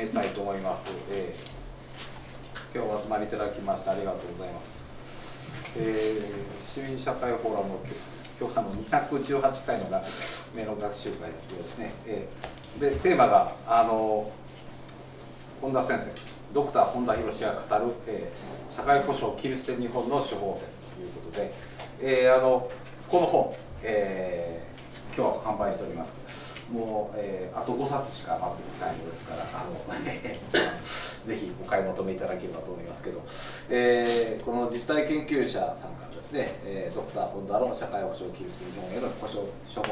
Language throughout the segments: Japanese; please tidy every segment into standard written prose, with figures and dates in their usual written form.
めたいと思います。今日お集まりいただきましてありがとうございます。市民社会フォーラムの今日218回の目の学習会ですね。でテーマが本田先生、ドクター本田博士が語る、社会保障切り捨て日本の処方箋ということで、この本、今日販売しております。もう、あと5冊しか余ってないのですから、ぜひお買い求めいただければと思いますけど、この自治体研究者さんからですね、ドクター本田の社会保障を切り捨て日本への処方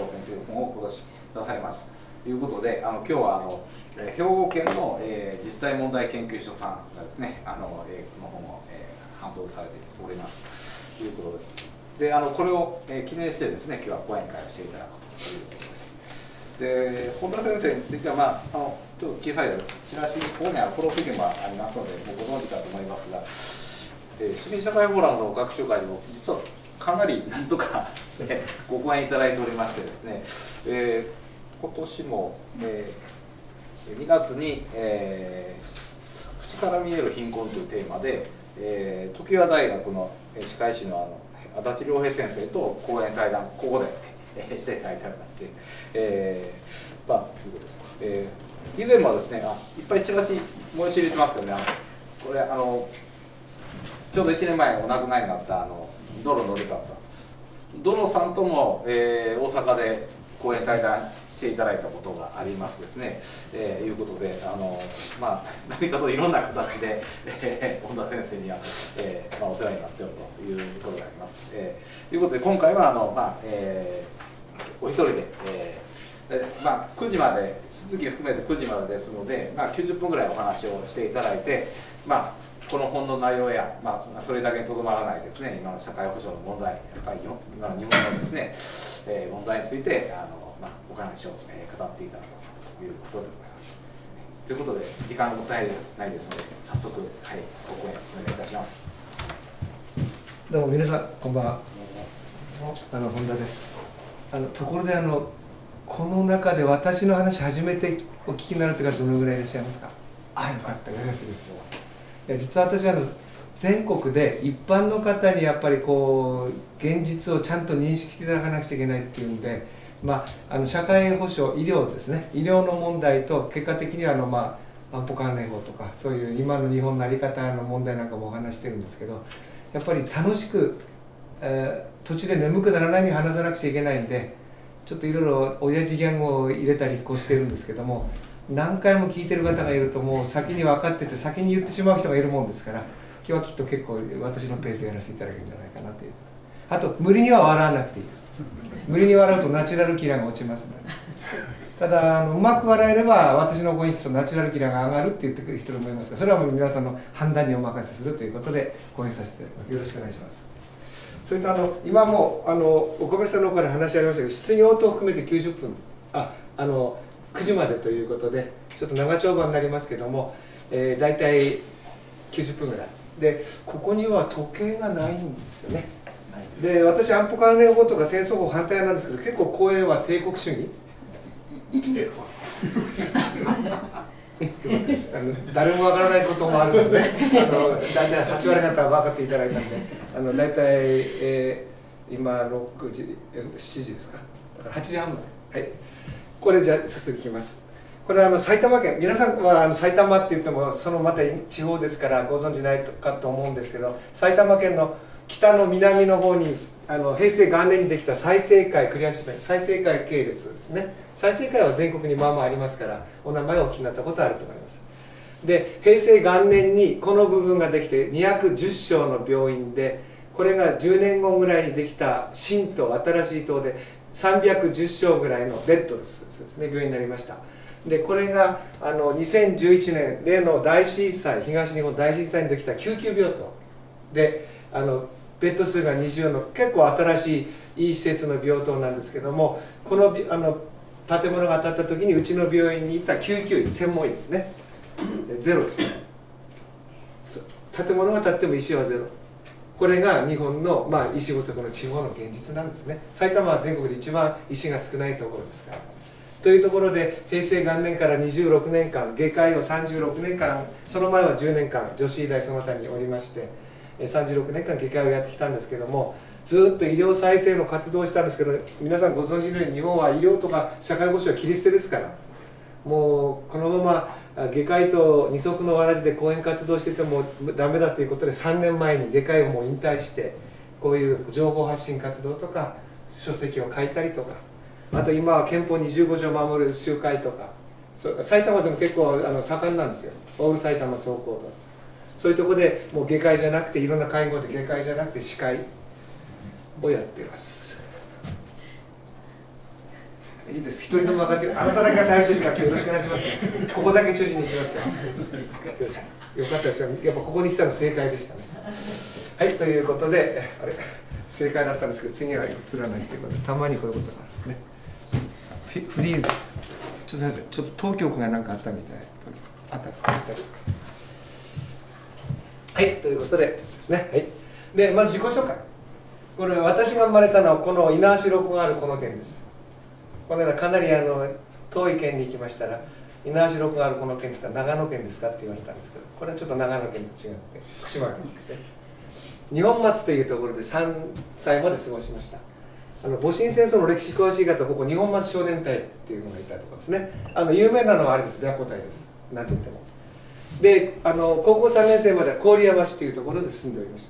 箋という本を今年出されましたということで、今日は兵庫県の、自治体問題研究所さんがですね、この本を、販売されておりますということです。でこれを、記念してですね、今日は講演会をしていただくということです。で本田先生については、ちょっと小さいチラシ、ここにあるプロフィールもありますので、ご存知かと思いますが、市民社会フォーラムの学習会でも、実はかなりなんとかご講演いただいておりましてですね、今年も、2月に、口から見える貧困というテーマで、常盤大学の歯科医師の足立良平先生と講演対談、ここで。していただいておりまして、以前もですね、いっぱいチラシ申し入れてますけどね、これちょうど1年前お亡くなりになったドロ典和さん、ドロさんとも、大阪で講演対談していただいたことがありますですね。いうことで何かといろんな形で、本田先生には、お世話になっているということであります。ということで今回はお一人で、9時まで質疑含めて9時までですので、90分ぐらいお話をしていただいて、この本の内容や、それだけにとどまらないですね、今の社会保障の問題、やっぱり今の日本のですね、問題についてお話を、語っていただこうということでございます。ということで時間もったいないですので早速、ご講演お願いいたします。どうも皆さんこんばんは。本田です。ところでこの中で私の話初めてお聞きになるという方どのぐらいいらっしゃいますか。よかったです。いや実は私は全国で一般の方にやっぱりこう現実をちゃんと認識していただかなくちゃいけないっていうんで、社会保障医療ですね、医療の問題と結果的には安保関連法とかそういう今の日本の在り方の問題なんかもお話してるんですけど、やっぱり楽しく、途中で眠くならないように話さなくちゃいけないんで、ちょっといろいろ親父ギャングを入れたりこうしてるんですけども、何回も聞いてる方がいるともう先に分かってて先に言ってしまう人がいるもんですから、今日はきっと結構私のペースでやらせていただけるんじゃないかなという。あと無理には笑わなくていいです。無理に笑うとナチュラルキラーが落ちますので、ただうまく笑えれば私のご意見とナチュラルキラーが上がるって言ってくる人もいますが、それはもう皆さんの判断にお任せするということで講演させていただきます。よろしくお願いします。それと今もお米さんの方で話ありましたけど、質疑応答を含めて90分9時までということでちょっと長丁場になりますけども、大体90分ぐらいで、ここには時計がないんですよね。で私安保関連法とか戦争法反対なんですけど、結構講演は帝国主義誰もわからないこともあるんですね。大体8割方は分かっていただいたんで、大体、今6時7時ですか、だから8時半まで、はい、これじゃあ早速いきます。これは埼玉県、皆さんは埼玉って言ってもそのまた地方ですからご存じないかと思うんですけど、埼玉県の北の南の方に平成元年にできた済生会栗橋弁、済生会系列ですね。済生会は全国にありますから、お名前をお聞きになったことあると思います。で平成元年にこの部分ができて210床の病院で、これが10年後ぐらいにできた新島、新しい島で310床ぐらいのベッドですね、病院になりました。でこれが2011年例の大震災、東日本大震災にできた救急病棟でベッド数が20の結構新しいいい施設の病棟なんですけども、この建物が建った時にうちの病院にいた救急医、専門医ですね、ゼロですね。建物が建っても医師はゼロ。これが日本の、医師不足の地方の現実なんですね。埼玉は全国で一番医師が少ないところですから。というところで、平成元年から26年間、外科医を36年間、その前は10年間、女子医大その他におりまして、36年間外科医をやってきたんですけども、ずっと医療再生の活動をしたんですけど、皆さんご存知のように、日本は医療とか社会保障は切り捨てですから、もうこのまま外科医と二足のわらじで講演活動しててもダメだということで、3年前に外科医をもう引退して、こういう情報発信活動とか、書籍を書いたりとか、あと今は憲法25条を守る集会とか、埼玉でも結構盛んなんですよ、オール埼玉総合とか、そういうところでもう外科医じゃなくて、いろんな会合で外科医じゃなくて、司会をやっています。いいです、一人でも分かってる、あなただけが大変ですから、今日よろしくお願いします、ここだけ中心に行きますから、よかったですよ、やっぱここに来たの正解でしたね。はい、ということで、あれ、正解だったんですけど、次は映らないということで、たまにこういうことがあるね。フリーズ、ちょっとすみません、ちょっと当局が何かあったみたいな、あったんですか、あったんですか。はい、ということでですね、はい、でまず自己紹介、これ、私が生まれたのは、この猪苗代湖があるこの県です。この間かなり遠い県に行きましたら「猪苗代湖があるこの県ですか、長野県ですか?」って言われたんですけど、これはちょっと長野県と違って福島県ですね。二本松というところで3歳まで過ごしました。戊辰戦争の歴史詳しい方、ここ二本松少年隊っていうのがいたところですね。有名なのはあれです、白虎隊です、なんといっても。で高校3年生までは郡山市というところで住んでおりまし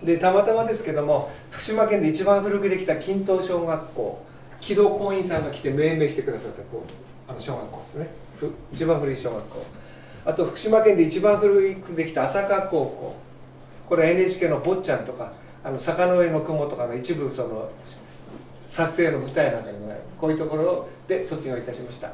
た。でたまたまですけども、福島県で一番古くできた金東小学校、木戸光院さんが来て命名してくださった小学校ですね、一番古い小学校。あと福島県で一番古くできた朝霞高校、これは NHK の「坊ちゃん」とか「坂の上の雲」とかの一部、その撮影の舞台なんかにもなる、こういうところで卒業いたしました。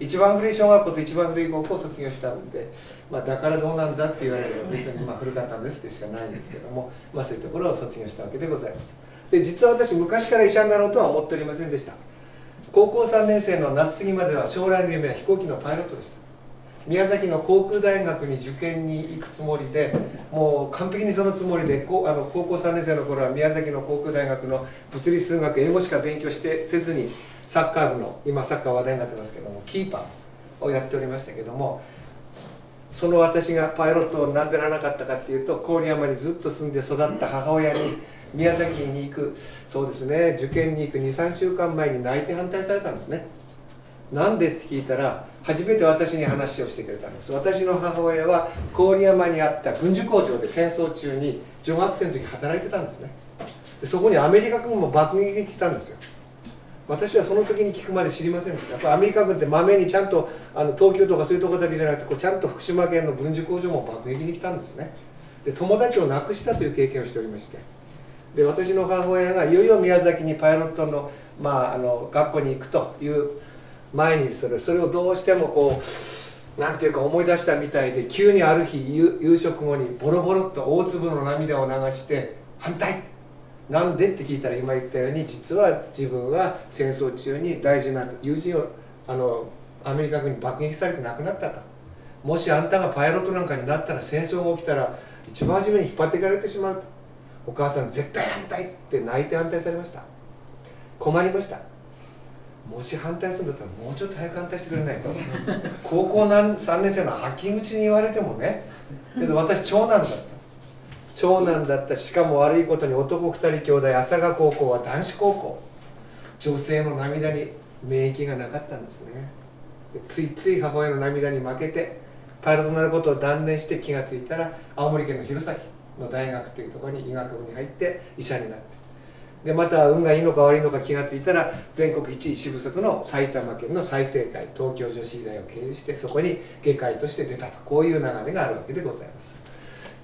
一番古い小学校と一番古い高校を卒業したんで、まあ、だからどうなんだって言われるのは別にまあ古かったんですってしかないんですけども、まあそういうところを卒業したわけでございます。で実は私、昔から医者になろうとは思っておりませんでした。高校3年生の夏過ぎまでは将来の夢は飛行機のパイロットでした。宮崎の航空大学に受験に行くつもりで、もう完璧にそのつもりで、高校3年生の頃は宮崎の航空大学の物理数学英語しか勉強してせずに、サッカー部の、今サッカー話題になってますけども、キーパーをやっておりましたけども、その私がパイロットをなんでならなかったかっていうと、郡山にずっと住んで育った母親に。宮崎に行く、そうですね、受験に行く23週間前に内定反対されたんですね。なんでって聞いたら、初めて私に話をしてくれたんです。私の母親は郡山にあった軍需工場で戦争中に女学生の時働いてたんですね。でそこにアメリカ軍も爆撃で来たんですよ。私はその時に聞くまで知りませんでした。やっぱアメリカ軍ってまめにちゃんと東京とかそういうところだけじゃなくて、こうちゃんと福島県の軍需工場も爆撃で来たんですね。で友達を亡くしたという経験をしておりまして、で私の母親がいよいよ宮崎にパイロットの、学校に行くという前に、それをどうしてもこうなんていうか思い出したみたいで、急にある日夕食後にボロボロっと大粒の涙を流して「反対!」なんでって聞いたら、今言ったように実は自分は戦争中に大事な友人をアメリカ軍に爆撃されて亡くなったと。もしあんたがパイロットなんかになったら、戦争が起きたら一番初めに引っ張っていかれてしまうと。お母さん絶対反対って泣いて反対されました。困りました。もし反対するんだったらもうちょっと早く反対してくれないと高校3年生の吐き口に言われてもね。けど私長男だった。しかも悪いことに男2人兄弟、朝霞高校は男子高校、女性の涙に免疫がなかったんですね。ついつい母親の涙に負けてパイロットになることを断念して、気がついたら青森県の弘前の大学というところに医学部に入って医者になって、でまた運がいいのか悪いのか気がついたら、全国一医師不足の埼玉県の済生会、東京女子医大を経由してそこに外科医として出たと、こういう流れがあるわけでございます。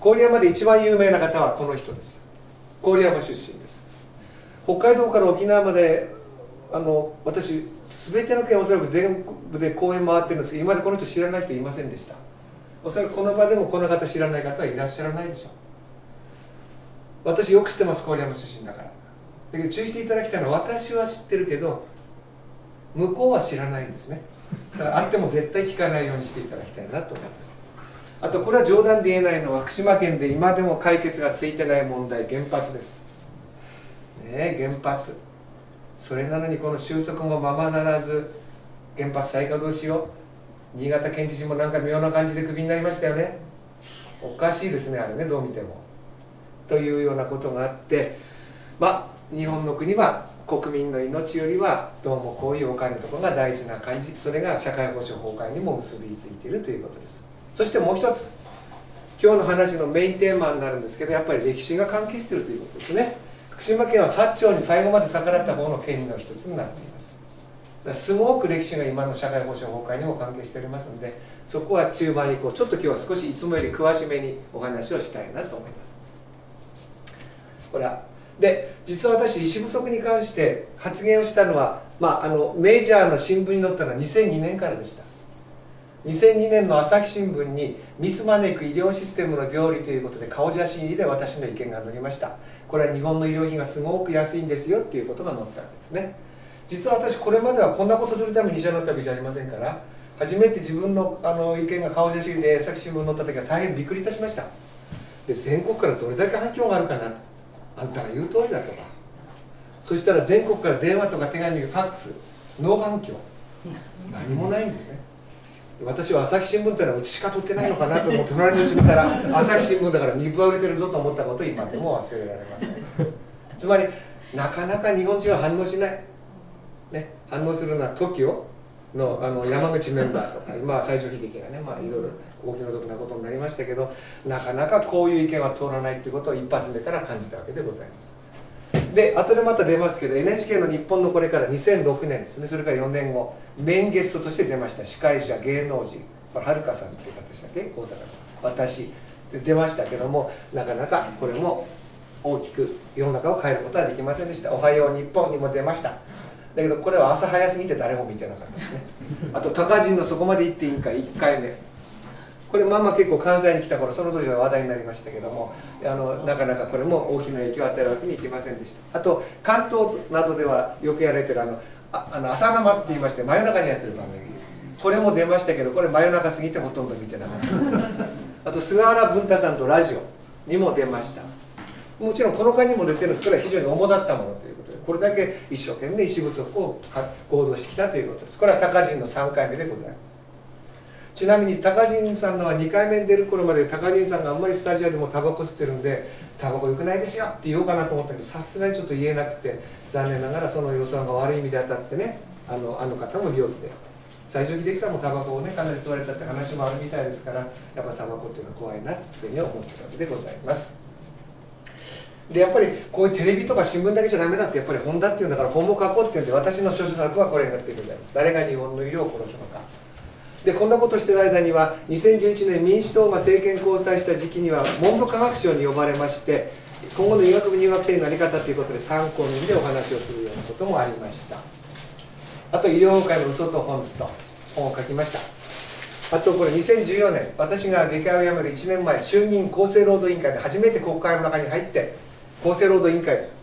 郡山で一番有名な方はこの人です。郡山出身です。北海道から沖縄まで私全ての県おそらく全部で講演回ってるんですけど、今までこの人知らない人いませんでした。おそらくこの場でもこの方知らない方はいらっしゃらないでしょう。私よく知ってます、郡山出身だから。だけど注意していただきたいのは、私は知ってるけど向こうは知らないんですね。だからあっても絶対聞かないようにしていただきたいなと思います。あとこれは冗談で言えないのは、福島県で今でも解決がついてない問題、原発ですね。原発、それなのにこの収束もままならず、原発再稼働しよう、新潟県知事もなんか妙な感じでクビになりましたよね。おかしいですね、あれね、どう見ても。というようなことがあって、まあ日本の国は国民の命よりはどうもこういうお金のところが大事な感じ、それが社会保障崩壊にも結びついているということです。そしてもう一つ、今日の話のメインテーマになるんですけど、やっぱり歴史が関係しているということですね。福島県は長に最後まで逆らった方の県の一つになっています。だすごく歴史が今の社会保障崩壊にも関係しておりますので、そこは中盤以降ちょっと今日は少しいつもより詳しめにお話をしたいなと思います。ほらで、実は私、医師不足に関して発言をしたのは、メジャーな新聞に載ったのは2002年からでした。2002年の朝日新聞に「ミス招く医療システムの病理」ということで顔写真入りで私の意見が載りました。これは日本の医療費がすごく安いんですよということが載ったんですね。実は私、これまではこんなことするために医者になったわけじゃありませんから、初めて自分の意見が顔写真で朝日新聞に載った時は大変びっくりいたしました。で、全国からどれだけ反響があるかなと、あんたが言う通りだとか、そしたら全国から電話とか手紙、ファックス、ノー反響、何もないんですね。私は朝日新聞ってのはうちしか取ってないのかなと思って、隣のうち見たら朝日新聞だから見分けてるぞと思ったことを今でも忘れられません。つまりなかなか日本人は反応しない、ね、反応するのは TOKIO の山口メンバーとか、今は最初秀樹がね、いろいろお気の毒なことになりましたけど、なかなかこういう意見は通らないっていうことを一発目から感じたわけでございます。で、後でまた出ますけど、 NHK の日本のこれから2006年ですね、それから4年後メインゲストとして出ました司会者、芸能人、はるかさんっていう方でしたっけ、大阪の私で出ましたけども、なかなかこれも大きく世の中を変えることはできませんでした。「おはよう日本」にも出ました。だけどこれは朝早すぎて誰も見てなかったですね。あと「高人のそこまで行っていいんか」1回目、これまあまあ結構関西に来た頃、その当時は話題になりましたけども、なかなかこれも大きな影響を与えるわけにいきませんでした。あと関東などではよくやられてる朝生って言いまして、真夜中にやってる番組、これも出ましたけど、これ真夜中すぎてほとんど見てなかった。あと菅原文太さんとラジオにも出ました。もちろんこの間にも出てるんですけど、非常に主だったものということで、これだけ一生懸命医師不足を行動してきたということです。これは高人の3回目でございます。ちなみに高人さんのは2回目に出る頃まで、高人さんがあんまりスタジオでもタバコ吸ってるんで「タバコ良くないですよ」って言おうかなと思ったけど、さすがにちょっと言えなくて、残念ながらその予算が悪い意味で当たってね、あの方も病気で、最初秀樹さんもタバコをねかなり吸われたって話もあるみたいですから、やっぱタバコっていうのは怖いなっていうふうに思ってたわけでございます。で、やっぱりこういうテレビとか新聞だけじゃダメだって、やっぱり本だっていうんだから本も書こうっていうんで、私の著書作はこれになってございます。誰が日本の医療を殺すのか。で、こんなことしてる間には、2011年民主党が政権交代した時期には文部科学省に呼ばれまして、今後の医学部入学定員の在り方ということで参考人でお話をするようなこともありました。あと医療崩壊の嘘と本と本を書きました。あとこれ2014年、私が外科を辞める1年前、衆議院厚生労働委員会で初めて国会の中に入って、厚生労働委員会です。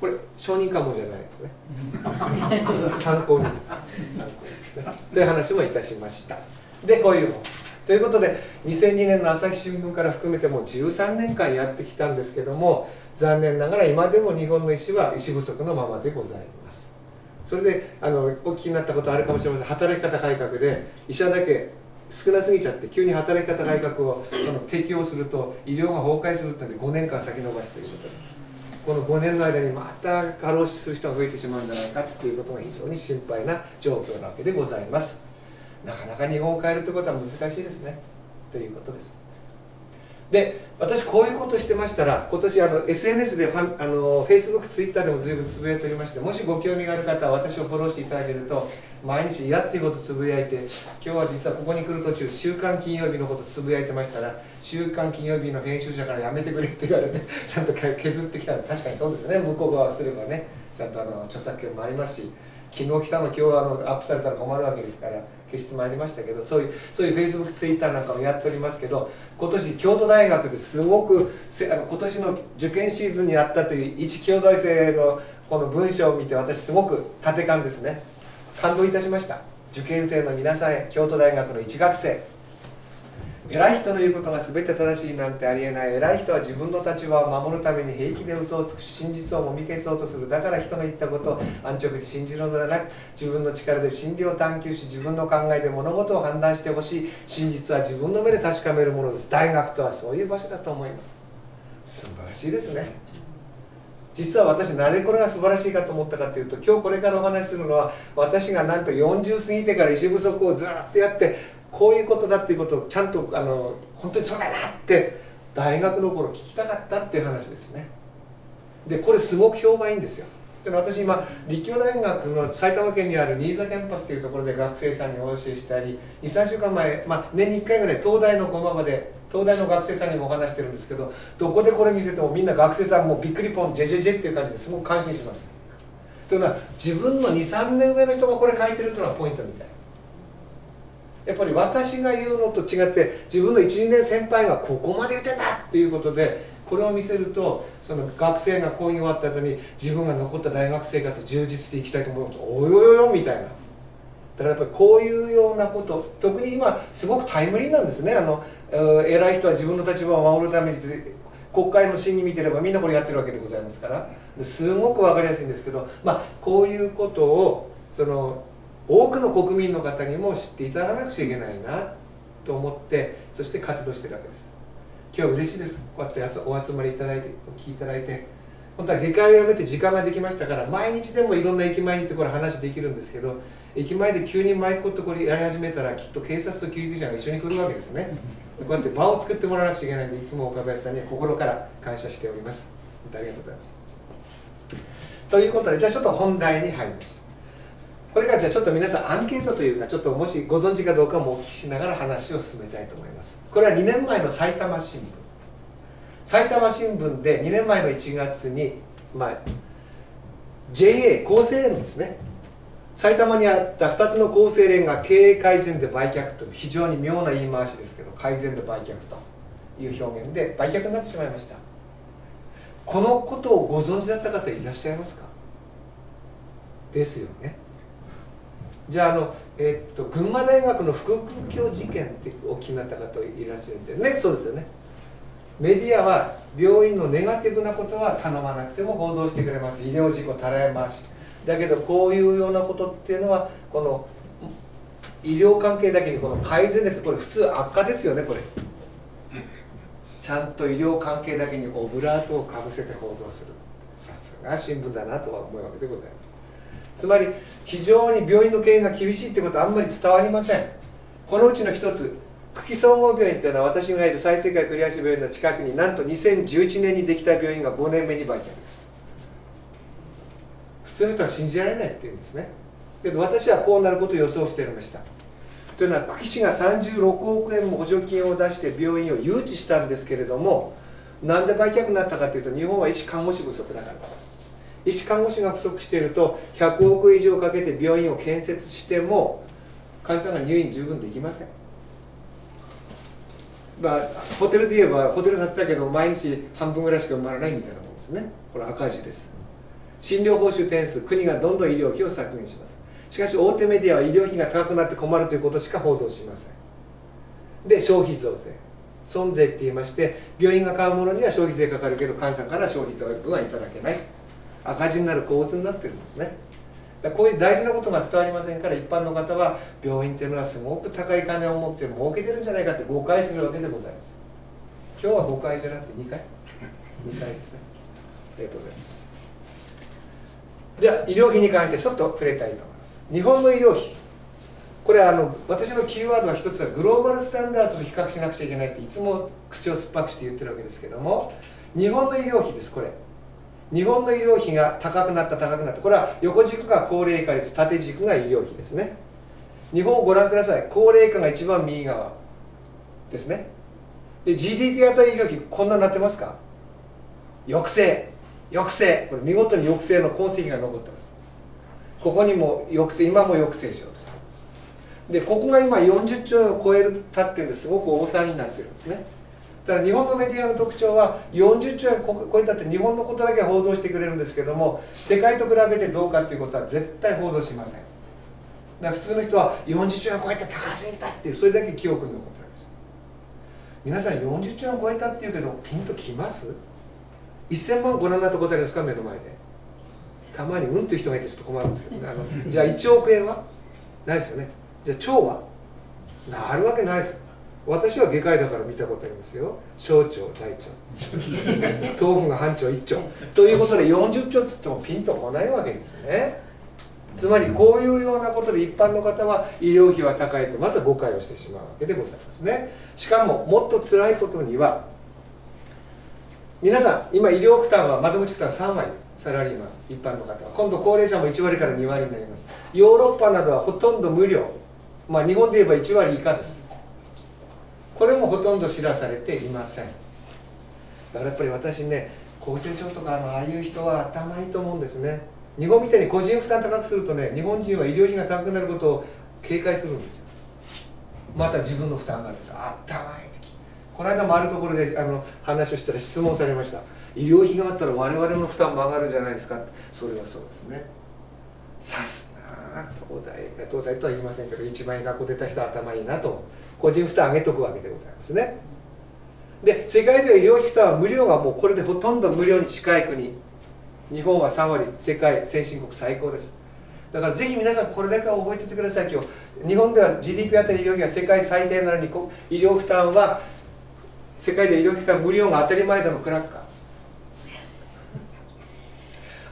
これ証人かもじゃないですね。参考人ですね。という話もいたしました。で、こういう本ということで、2002年の朝日新聞から含めてもう13年間やってきたんですけども、残念ながら今でも日本の医師は医師不足のままでございます。それでお聞きになったことあるかもしれません。働き方改革で医者だけ少なすぎちゃって、急に働き方改革を適用すると医療が崩壊するというので5年間先延ばしということです。この5年の間にまた過労死する人が増えてしまうんじゃないかっていうことが非常に心配な状況なわけでございます。なかなか日本を変えるということは難しいですねということです。で、私こういうことしてましたら、今年SNS でFacebook、Twitter でも随分つぶやいておりまして、もしご興味がある方は私をフォローしていただけると、毎日嫌っていうことつぶやいて、今日は実はここに来る途中「週刊金曜日」のことつぶやいてましたら、週刊金曜日の編集者から「やめてくれ」って言われてちゃんと削ってきたんです。確かにそうですね、向こう側すればね、ちゃんと著作権もありますし、昨日来たの今日アップされたら困るわけですから消してまいりましたけど、そういうフェイスブック、ツイッターなんかもやっておりますけど、今年京都大学ですごく今年の受験シーズンにあったという一京大生のこの文章を見て、私すごく縦感ですね、感動いたしました。受験生の皆さんへ、京都大学の1学生、偉い人の言うことが全て正しいなんてありえない。偉い人は自分の立場を守るために平気で嘘をつくし、真実をもみ消そうとする。だから人が言ったことを安直に信じるのではなく、自分の力で真理を探求し、自分の考えで物事を判断してほしい。真実は自分の目で確かめるものです。大学とはそういう場所だと思います。素晴らしいですね。実は私、なぜこれが素晴らしいかと思ったかというと、今日これからお話しするのは、私がなんと40過ぎてから医師不足をずっとやって、こういうことだっていうことをちゃんと本当にそうだなって大学の頃聞きたかったっていう話ですね。でこれすごく評判いいんですよ。で私今立教大学の埼玉県にある新座キャンパスというところで学生さんにお教えしたり、23週間前、年に1回ぐらい東大の駒場で東大の学生さんにもお話してるんですけど、どこでこれ見せてもみんな学生さんもびっくりポンジェジェジェっていう感じですごく感心します。というのは自分の 2、3 年上の人がこれ書いてるというのがポイントみたいな。やっぱり私が言うのと違って自分の 1、2 年先輩がここまで言ってんだっていうことでこれを見せると、その学生が講義終わった後に自分が残った大学生活を充実していきたいと思うと、およよよみたいな。だからやっぱりこういうようなこと、特に今すごくタイムリーなんですね。偉い人は自分の立場を守るために国会の審議見てればみんなこれやってるわけでございますから、すごく分かりやすいんですけど、こういうことを多くの国民の方にも知っていただかなくちゃいけないなと思って、そして活動してるわけです。今日嬉しいです。こうやってお集まりいただいてお聞きいただいて、本当は下界をやめて時間ができましたから、毎日でもいろんな駅前に行ってこれ話できるんですけど、駅前で急にマイクをこれやり始めたらきっと警察と救急車が一緒に来るわけですね。こうやって場を作ってもらわなくちゃいけないんで、いつも岡林さんに心から感謝しております。本当にありがとうございます。ということで、じゃあちょっと本題に入ります。これからじゃあちょっと皆さんアンケートというか、ちょっともしご存知かどうかもお聞きしながら話を進めたいと思います。これは2年前の埼玉新聞、埼玉新聞で2年前の1月に、JA 厚生連のですね、埼玉にあった2つの厚生連が経営改善で売却と、非常に妙な言い回しですけど改善で売却という表現で売却になってしまいました。このことをご存知だった方いらっしゃいますか？ですよね。じゃあ群馬大学の腹腔鏡事件ってお聞きになった方いらっしゃるんでね。そうですよね。メディアは病院のネガティブなことは頼まなくても報道してくれます。医療事故たらい回しだけど、こういうようなことっていうのはこの医療関係だけにこの改善でって、これ普通悪化ですよね。これちゃんと医療関係だけにオブラートをかぶせて報道する、さすが新聞だなとは思うわけでございます。つまり非常に病院の経営が厳しいということはあんまり伝わりません。このうちの一つ、久喜総合病院というのは私がいる済生会栗橋病院の近くになんと2011年にできた病院が5年目に売却です。普通の人は信じられないっていうんですね。けど私はこうなることを予想していました。というのは久喜市が36億円も補助金を出して病院を誘致したんですけれども、なんで売却になったかというと、日本は医師看護師不足だからです。医師看護師が不足していると100億以上かけて病院を建設しても患者さんが入院十分できません。ホテルで言えばホテル建てたけど毎日半分ぐらいしか埋まらないみたいなものですね。これ赤字です。診療報酬点数、国がどんどん医療費を削減します。しかし大手メディアは医療費が高くなって困るということしか報道しません。で消費増税、損税って言いまして、病院が買うものには消費税かかるけど患者さんから消費税はいただけない、赤字になる構図になってるんですね。だこういう大事なことが伝わりませんから、一般の方は病院というのはすごく高い金を持って儲けてるんじゃないかって誤解するわけでございます。今日は誤解じゃなくて2回ですね。ありがとうございます。じゃあ医療費に関してちょっと触れたいと思います。日本の医療費、これは私のキーワードは一つはグローバルスタンダードと比較しなくちゃいけないっていつも口を酸っぱくして言ってるわけですけども、日本の医療費です。これ日本の医療費が高くなった、これは横軸が高齢化率、縦軸が医療費ですね。日本をご覧ください。高齢化が一番右側ですね。で GDP 当たり医療費こんなになってますか？抑制、これ見事に抑制の痕跡が残ってます。ここにも抑制、今も抑制しようとする。でここが今40兆円を超えるたっていうんで、すごく大騒ぎになってるんですね。だから日本のメディアの特徴は40兆円超えたって日本のことだけ報道してくれるんですけども、世界と比べてどうかっていうことは絶対報道しません。だから普通の人は40兆円超えて高すぎたっていう、それだけ記憶に残ってるんです。皆さん40兆円超えたって言うけどピンときます？ 1000 万ご覧になったことありますか？目の前でたまにうんという人がいてちょっと困るんですけど、ね、じゃあ1億円はないですよね。じゃあ兆はなるわけないですよ。私は外科医だから見たことありますよ。小腸大腸頭部が半腸1兆ということで40兆って言ってもピンとこないわけですよね。つまりこういうようなことで一般の方は医療費は高いとまた誤解をしてしまうわけでございますね。しかももっとつらいことには皆さん今医療負担は窓口負担3割サラリーマン一般の方は今度高齢者も1割から2割になります。ヨーロッパなどはほとんど無料、まあ日本で言えば1割以下です。これもほとんど知らされていません。だからやっぱり私ね厚生省とかああいう人は頭いいと思うんですね。日本みたいに個人負担高くするとね日本人は医療費が高くなることを警戒するんですよ。また自分の負担があるんですよ。頭いい時この間もあるところで話をしたら質問されました。医療費があったら我々の負担も上がるんじゃないですか。それはそうですね。さすが東大とは言いませんけど1万円学校出た人は頭いいなと思う。個人負担上げとくわけでございますね。で世界では医療費負担は無料がもうこれでほとんど無料に近い国、日本は3割、世界先進国最高です。だからぜひ皆さんこれだけは覚えていてください。今日日本では GDP あたり医療費が世界最低なのに医療負担は世界で医療費負担無料が当たり前だのクラッカ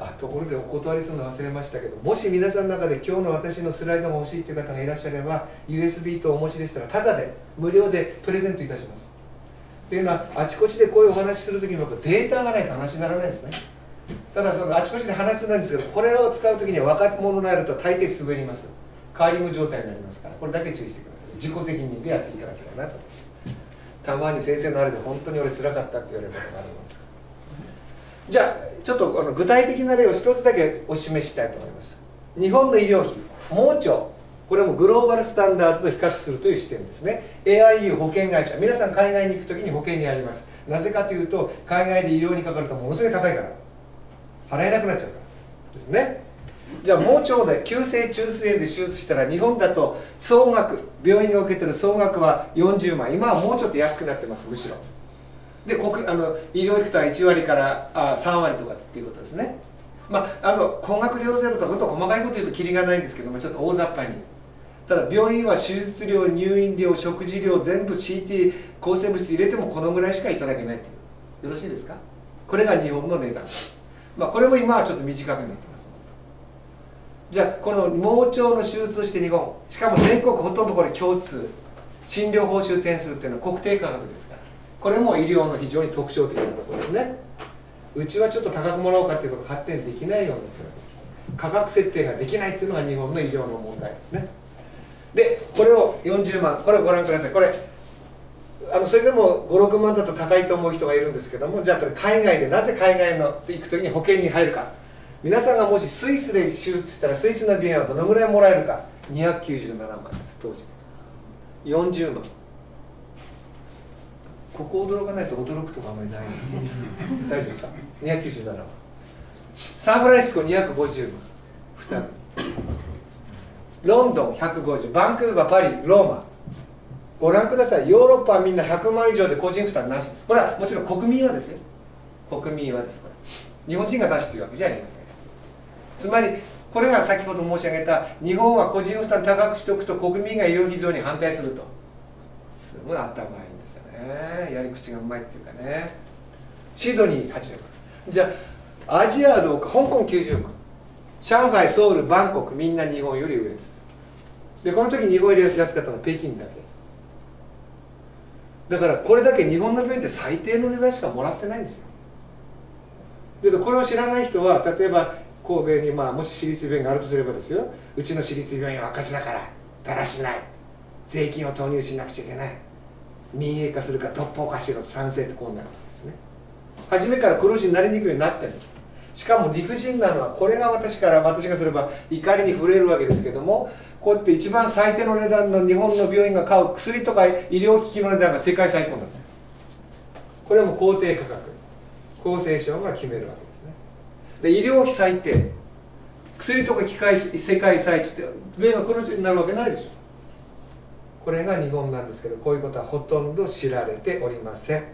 ーところでお断りするの忘れましたけど、もし皆さんの中で今日の私のスライドが欲しいという方がいらっしゃれば USB とお持ちでしたらタダで無料でプレゼントいたします。というのはあちこちでこういうお話しする時のデータがないと話にならないんですね。ただそのあちこちで話すなんですけどこれを使う時には若者になると大抵滑ります。カーリング状態になりますからこれだけ注意してください。自己責任でやっていかなきゃいけないなと。たまに先生のあれで本当に俺つらかったって言われることがあるんです。じゃあちょっと具体的な例を一つだけお示ししたいと思います。日本の医療費、盲腸、これもグローバルスタンダードと比較するという視点ですね。 AIU 保険会社、皆さん海外に行くときに保険にあります。なぜかというと海外で医療にかかるとものすごい高いから払えなくなっちゃうからですね。じゃあ盲腸で急性虫垂炎で手術したら日本だと総額病院が受けてる総額は40万、今はもうちょっと安くなってます。むしろで医療費負担は1割から3割とかっていうことですね。まあ高額療養とかこと細かいこと言うとキリがないんですけどもちょっと大雑把に。ただ病院は手術料、入院料、食事料全部 CT 抗生物質入れてもこのぐらいしかいただけないっていう、よろしいですか。これが日本の値段、まあ、これも今はちょっと短くなってます。じゃあこの盲腸の手術をして日本、しかも全国ほとんどこれ共通診療報酬点数っていうのは国定価格ですから、これも医療の非常に特徴的なところですね。うちはちょっと高くもらおうかっていうことが発展できないようなところです。価格設定ができないっていうのが日本の医療の問題ですね。でこれを40万、これをご覧ください。これそれでも56万だと高いと思う人がいるんですけども、じゃあこれ海外でなぜ海外の行く時に保険に入るか。皆さんがもしスイスで手術したらスイスの病院はどのぐらいもらえるか。297万です当時。40万、ここ驚かないと驚くとかあんまりないんですよ大丈夫ですか。297万、サンフランシスコ250万2人、ロンドン150、バンクーバー、パリ、ローマ、ご覧ください。ヨーロッパはみんな100万以上で個人負担なしです。これはもちろん国民はですよ、国民はです。これ日本人が出しているわけじゃありません。つまりこれが先ほど申し上げた日本は個人負担高くしておくと国民が医療費増に反対すると、すごい頭いいんですよね。やり口がうまいっていうかね。シドニー80万、じゃあアジアはどうか、香港90万、上海、ソウル、バンコクみんな日本より上です。でこの時日本より安かったのは北京だけだから、これだけ日本の病院って最低の値段しかもらってないんですよ。けどこれを知らない人は、例えば神戸に、まあ、もし私立病院があるとすればですよ、うちの私立病院は赤字だからだらしない、税金を投入しなくちゃいけない、民営化するか独法化しろ賛成と、こんなことですね。初めから黒字になりにくいようになってるんです。しかも理不尽なのは、これが私がすれば怒りに触れるわけですけども、こうやって一番最低の値段の日本の病院が買う薬とか医療機器の値段が世界最高なんですよ。これはもう公定価格、厚生省が決めるわけですね。で医療費最低、薬とか機械世界最低って、米が黒字になるわけないでしょ。これが日本なんですけど、こういうことはほとんど知られておりません。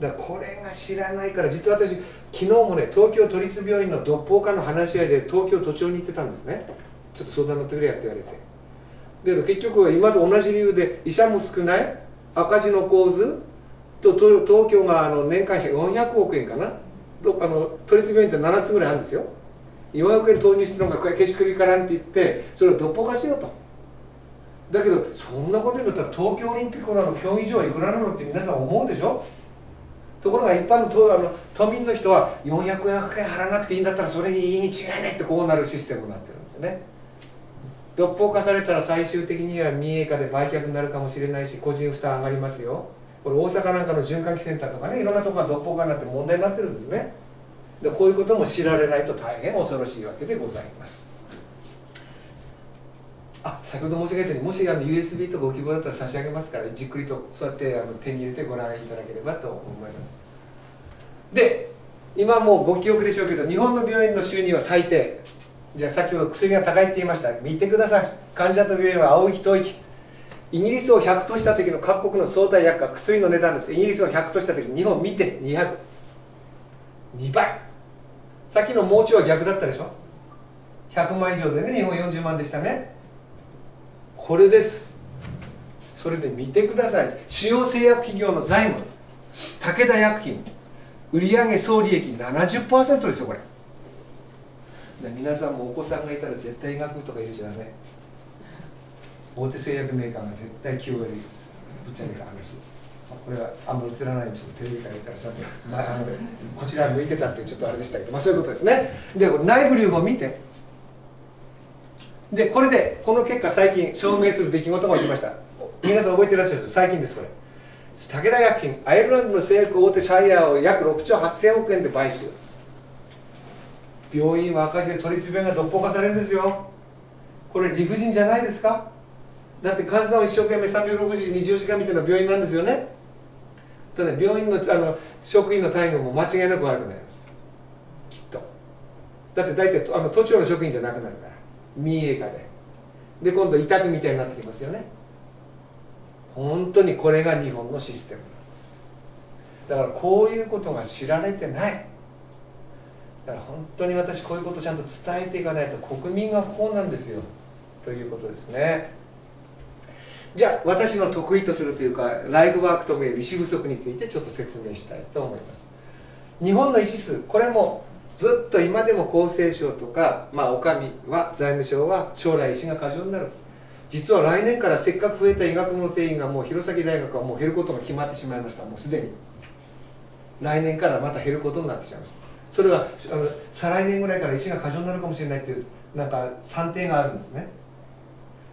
だからこれが知らないから、実は私昨日もね、東京都立病院の独法課の話し合いで東京都庁に行ってたんですね。ちょっと相談乗ってくれやって言われて、で結局今と同じ理由で、医者も少ない、赤字の構図と、東京が年間400億円かな、都立病院って7つぐらいあるんですよ。400円投入してるのがけしくりからんって言って、それを独歩化しようと。だけどそんなこと言うんだったら東京オリンピックの競技場はいくらなのって皆さん思うでしょ。ところが一般の都民の人は400円800円払わなくていいんだったらそれにいいに違いないって、こうなるシステムになってるんですよね。独歩化されたら最終的には民営化で売却になるかもしれないし、個人負担上がりますよ。これ大阪なんかの循環器センターとかね、いろんなところが独歩化になって問題になってるんですね。でこういうことも知られないと大変恐ろしいわけでございます。あ、先ほど申し上げたように、もしUSB とご希望だったら差し上げますから、じっくりとそうやって手に入れてご覧いただければと思います。で今もうご記憶でしょうけど、日本の病院の収入は最低。じゃあ先ほど薬が高いって言いました。見てください、患者と病院は青息と息。イギリスを100とした時の各国の相対薬価、薬の値段です。イギリスを100とした時、日本見て200、2倍。さっきの盲腸は逆だったでしょ。100万以上でね、日本40万でしたね。これです。それで見てください、主要製薬企業の財務、武田薬品売上総利益 70% ですよ。これ皆さんもお子さんがいたら絶対医学部とか言うじゃんね。大手製薬メーカーが絶対気を入れるんです。ぶっちゃけた話、これはあんまり映らないんですけど、テレビから言ったらしゃって、こちら向いてたっていう、ちょっとあれでしたけど、まあ、そういうことですね。でこれ内部留保見て、でこれでこの結果最近証明する出来事も起きました。皆さん覚えてらっしゃるでしょ、最近です。これ武田薬品、アイルランドの製薬大手シャイアを約6兆8000億円で買収。病院は赤字で、都立病院が独歩化されるんですよ。これ理不尽じゃないですか。だって患者さんを一生懸命360時24時間みたいな病院なんですよね。ただ病院の職員の待遇も間違いなく悪くなります、きっと。だって大体都庁の職員じゃなくなるから、民営化で。で今度委託みたいになってきますよね。本当にこれが日本のシステムなんです。だからこういうことが知られてない。だから本当に私、こういうことをちゃんと伝えていかないと国民が不幸なんですよ、ということですね。じゃあ私の得意とするというか、ライフワークともいえる医師不足についてちょっと説明したいと思います。日本の医師数、これもずっと今でも厚生省とか、まあ、お上は財務省は将来医師が過剰になる。実は来年からせっかく増えた医学部の定員が、もう弘前大学はもう減ることが決まってしまいました。もうすでに来年からまた減ることになってしまいました。それは再来年ぐらいから医師が過剰になるかもしれないというなんか算定があるんですね。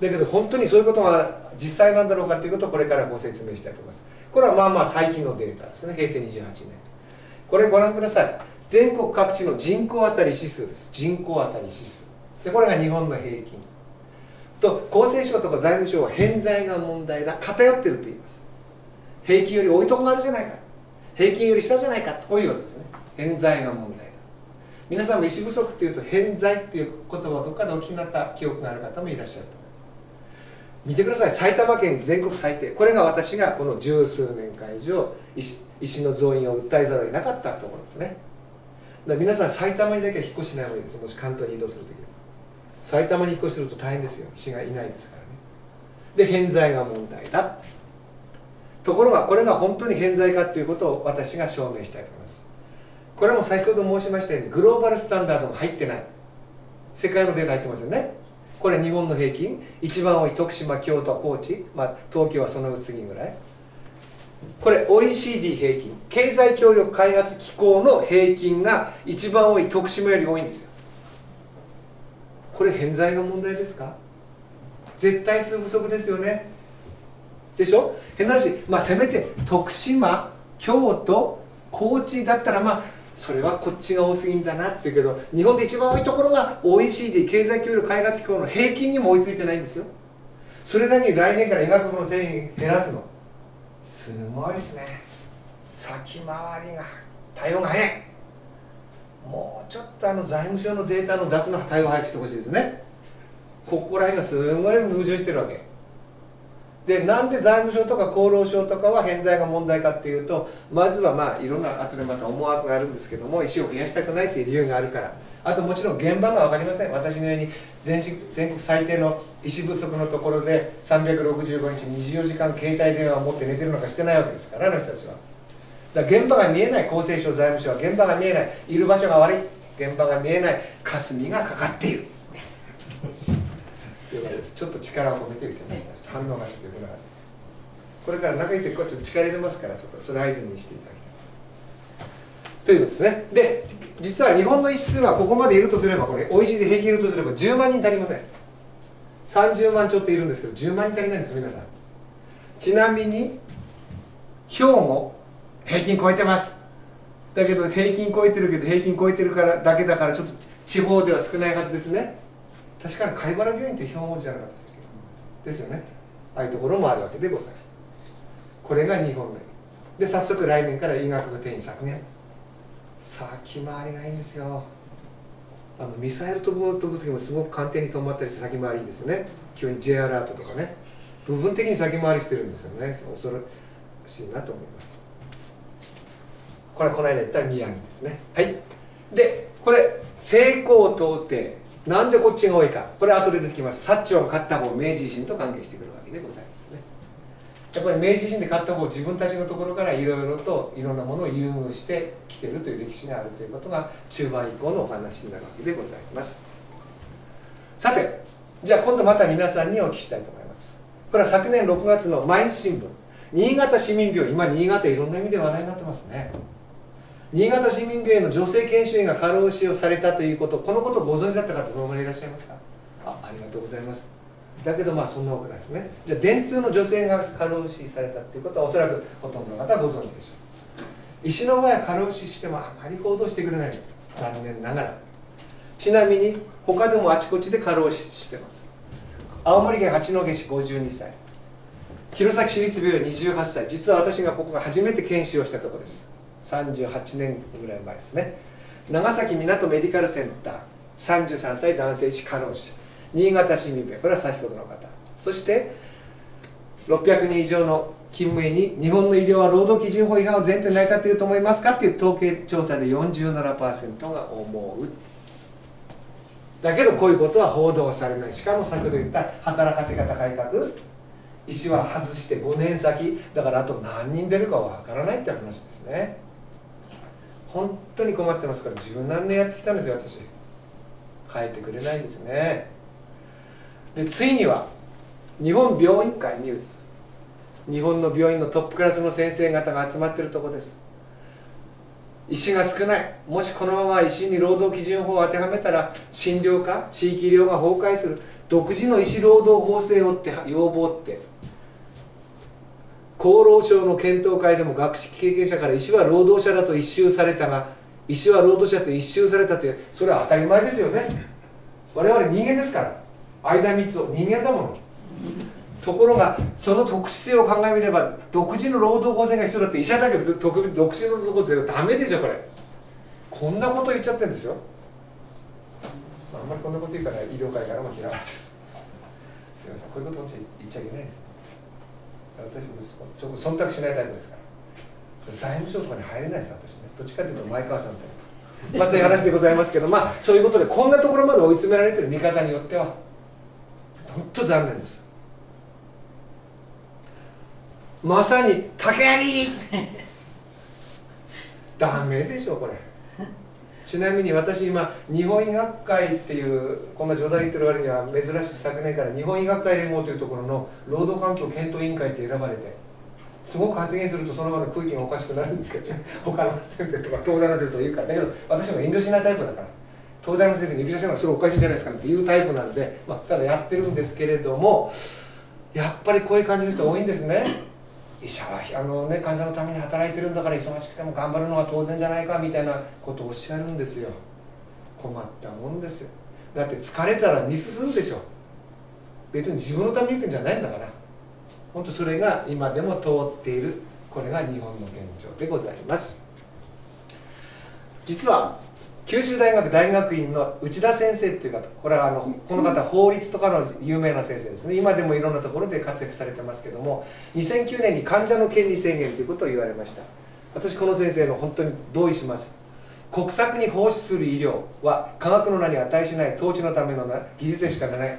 だけど本当にそういうことが実際なんだろうかということをこれからご説明したいと思います。これはまあまあ最近のデータですね、平成28年。これご覧ください。全国各地の人口当たり指数です。人口当たり指数。でこれが日本の平均。と厚生省とか財務省は偏在が問題だ、偏ってると言います。平均より多いところがあるじゃないか、平均より下じゃないか、こういうわけですね。偏在が問題だ。皆さんも医師不足っていうと偏在っていう言葉をどっかでお聞きになった記憶がある方もいらっしゃると。見てください、埼玉県全国最低。これが私がこの十数年間以上医師の増員を訴えざるを得なかったところですね。だから皆さん、埼玉にだけは引っ越しない方がいいです。もし関東に移動するときは埼玉に引っ越しすると大変ですよ、医師がいないですからね。で偏在が問題だ。ところがこれが本当に偏在かということを私が証明したいと思います。これも先ほど申しましたようにグローバルスタンダードが入ってない、世界のデータ入ってますよね。これ日本の平均、一番多い徳島、京都、高知、まあ、東京はその次ぐらい。これ OECD 平均、経済協力開発機構の平均が一番多い徳島より多いんですよ。これ偏在の問題ですか。絶対数不足ですよね、でしょ。変な話、まあ、せめて徳島、京都、高知だったらまあそれはこっちが多すぎんだなっていうけど、日本で一番多いところが OECD 経済協力開発機構の平均にも追いついてないんですよ。それなりに来年から医学部の定員減らすのすごいですね。先回りが対応が早い。もうちょっと財務省のデータの出すのは対応早くしてほしいですね。ここら辺がすごい矛盾してるわけでなんで財務省とか厚労省とかは偏在が問題かっていうと、まずはまあいろんな後でまた思惑があるんですけども、石を増やしたくないっていう理由があるから、あともちろん現場が分かりません。私のように全国最低の石不足のところで365日24時間携帯電話を持って寝てるのかしてないわけですから、あの人たちは。だから現場が見えない。厚生省、財務省は現場が見えない。いる場所が悪い。現場が見えない。霞がかかっている。ちょっと力を込めてきてました。反応がちょっと良くなかった。これから中にいてちょっと力入れますから、ちょっとスライズにしていただきたいということですね。で実は日本の一数はここまでいるとすれば、これ OECD 平均いるとすれば10万人足りません。30万ちょっといるんですけど10万人足りないんです、皆さん。ちなみに兵も平均超えてます。だけど平均超えてるけど、平均超えてるからだけだから、ちょっと地方では少ないはずですね。確かに貝原病院って兵庫じゃなかったですけど、ですよね。ああいうところもあるわけでございます。これが2本目で、早速来年から医学部定員削減。先回りがいいんですよ。ミサイル飛ぶ時もすごく官邸に止まったりして先回りいいですよね。急に J アラートとかね、部分的に先回りしてるんですよね。恐ろしいなと思います。これはこの間言った宮城ですね。はい。でこれ成功到底、なんでこっちが多いか、これ後で出てきます。薩長が勝った方、明治維新と関係してくるわけでございますね。やっぱり明治維新で勝った方、自分たちのところからいろいろといろんなものを優遇してきてるという歴史があるということが中盤以降のお話になるわけでございます。さてじゃあ今度また皆さんにお聞きしたいと思います。これは昨年6月の毎日新聞、新潟市民病院、今新潟いろんな意味で話題になってますね。新潟市民病院の女性研修医が過労死をされたということ、このことをご存知だった方どのぐらいいらっしゃいますか。ありがとうございます。だけどまあそんな多くないですね。じゃあ電通の女性が過労死されたということはおそらくほとんどの方はご存知でしょう。石の場合は過労死してもあまり報道してくれないんですよ、残念ながら。ちなみに他でもあちこちで過労死してます。青森県八戸市52歳、弘前市立病院28歳。実は私がここが初めて研修をしたところです。38年ぐらい前ですね。長崎港メディカルセンター33歳男性医師過労死。新潟市民病、これは先ほどの方。そして600人以上の勤務医に日本の医療は労働基準法違反を前提に成り立っていると思いますかっていう統計調査で 47% が思う。だけどこういうことは報道されない。しかも先ほど言った働かせ方改革、医師は外して5年先だから、あと何人出るかわからないって話ですね。本当に困ってますから、十何年やってきたんですよ私。変えてくれないんですね。でついには日本病院会ニュース、日本の病院のトップクラスの先生方が集まってるとこです。医師が少ない。もしこのまま医師に労働基準法を当てはめたら、診療科地域医療が崩壊する。独自の医師労働法制をって要望って、厚労省の検討会でも学識経験者から医師は労働者だと一蹴されたが、医師は労働者と一蹴されたって、それは当たり前ですよね。我々人間ですから、間三つを人間だもの。ところがその特殊性を考えれば、独自の労働法制が必要だって、医者だけど独自の労働法制はダメでしょ。これこんなこと言っちゃってるんですよ。あんまりこんなこと言うから医療界からも嫌われてるすみません、こういうこと言っちゃいけないです。私も忖度しないタイプですから、財務省とかに入れないです私ね。どっちかというと前川さんみたいなまたいう話でございますけど、まあそういうことでこんなところまで追い詰められてる見方によっては本当残念です。まさに竹槍ダメでしょこれ。ちなみに私今日本医学会っていう、こんな冗談言ってる割には珍しく昨年から日本医学会連合というところの労働環境検討委員会って選ばれて、すごく発言するとその場の空気がおかしくなるんですけど、他の先生とか東大の先生とか言うから。だけど私も遠慮しないタイプだから、東大の先生に指差しながらそれおかしいじゃないですかっていうタイプなんで、まあ、ただやってるんですけれども、やっぱりこういう感じの人多いんですね。医者は患者のために働いてるんだから忙しくても頑張るのは当然じゃないかみたいなことをおっしゃるんですよ。困ったもんですよ。だって疲れたらミスするでしょ。別に自分のために言ってんじゃないんだから。本当それが今でも通っている、これが日本の現状でございます。実は九州大学大学院の内田先生っていう方、これはこの方法律とかの有名な先生ですね。今でもいろんなところで活躍されてますけども、2009年に患者の権利宣言ということを言われました。私この先生の本当に同意します。国策に奉仕する医療は科学の名に値しない統治のための技術でしかない。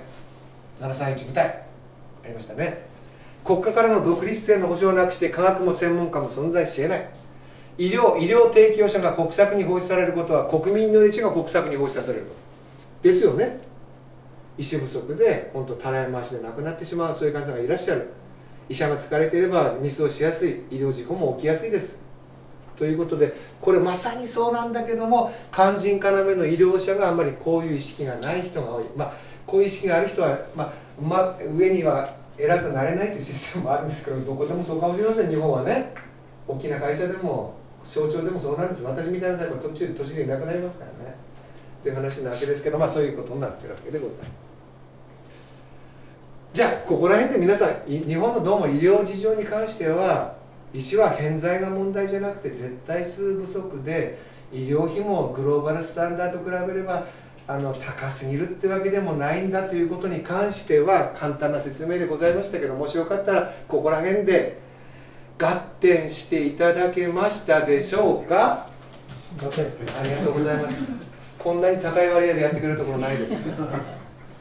731部隊ありましたね。国家からの独立性の保障をなくして科学も専門家も存在し得ない。医療提供者が国策に奉仕されることは国民の命が国策に奉仕されることですよね。医師不足で本当たらい回しで亡くなってしまうそういう患者さんがいらっしゃる。医者が疲れていればミスをしやすい、医療事故も起きやすいですということで、これまさにそうなんだけども、肝心要の医療者があんまりこういう意識がない人が多い。まあこういう意識がある人は、上には偉くなれないというシステムもあるんですけど、どこでもそうかもしれません。日本はね、大きな会社でも省庁でもそうなんです。私みたいなタイプは途中でいなくなりますからねという話なわけですけど、まあそういうことになってるわけでございます。じゃあここら辺で皆さん、日本のどうも医療事情に関しては医師は偏在が問題じゃなくて絶対数不足で、医療費もグローバルスタンダードと比べれば高すぎるってわけでもないんだということに関しては簡単な説明でございましたけど、もしよかったらここら辺で合点していただけましたでしょうか。ありがとうございます。こんなに高い割合でやってくれるところないです。本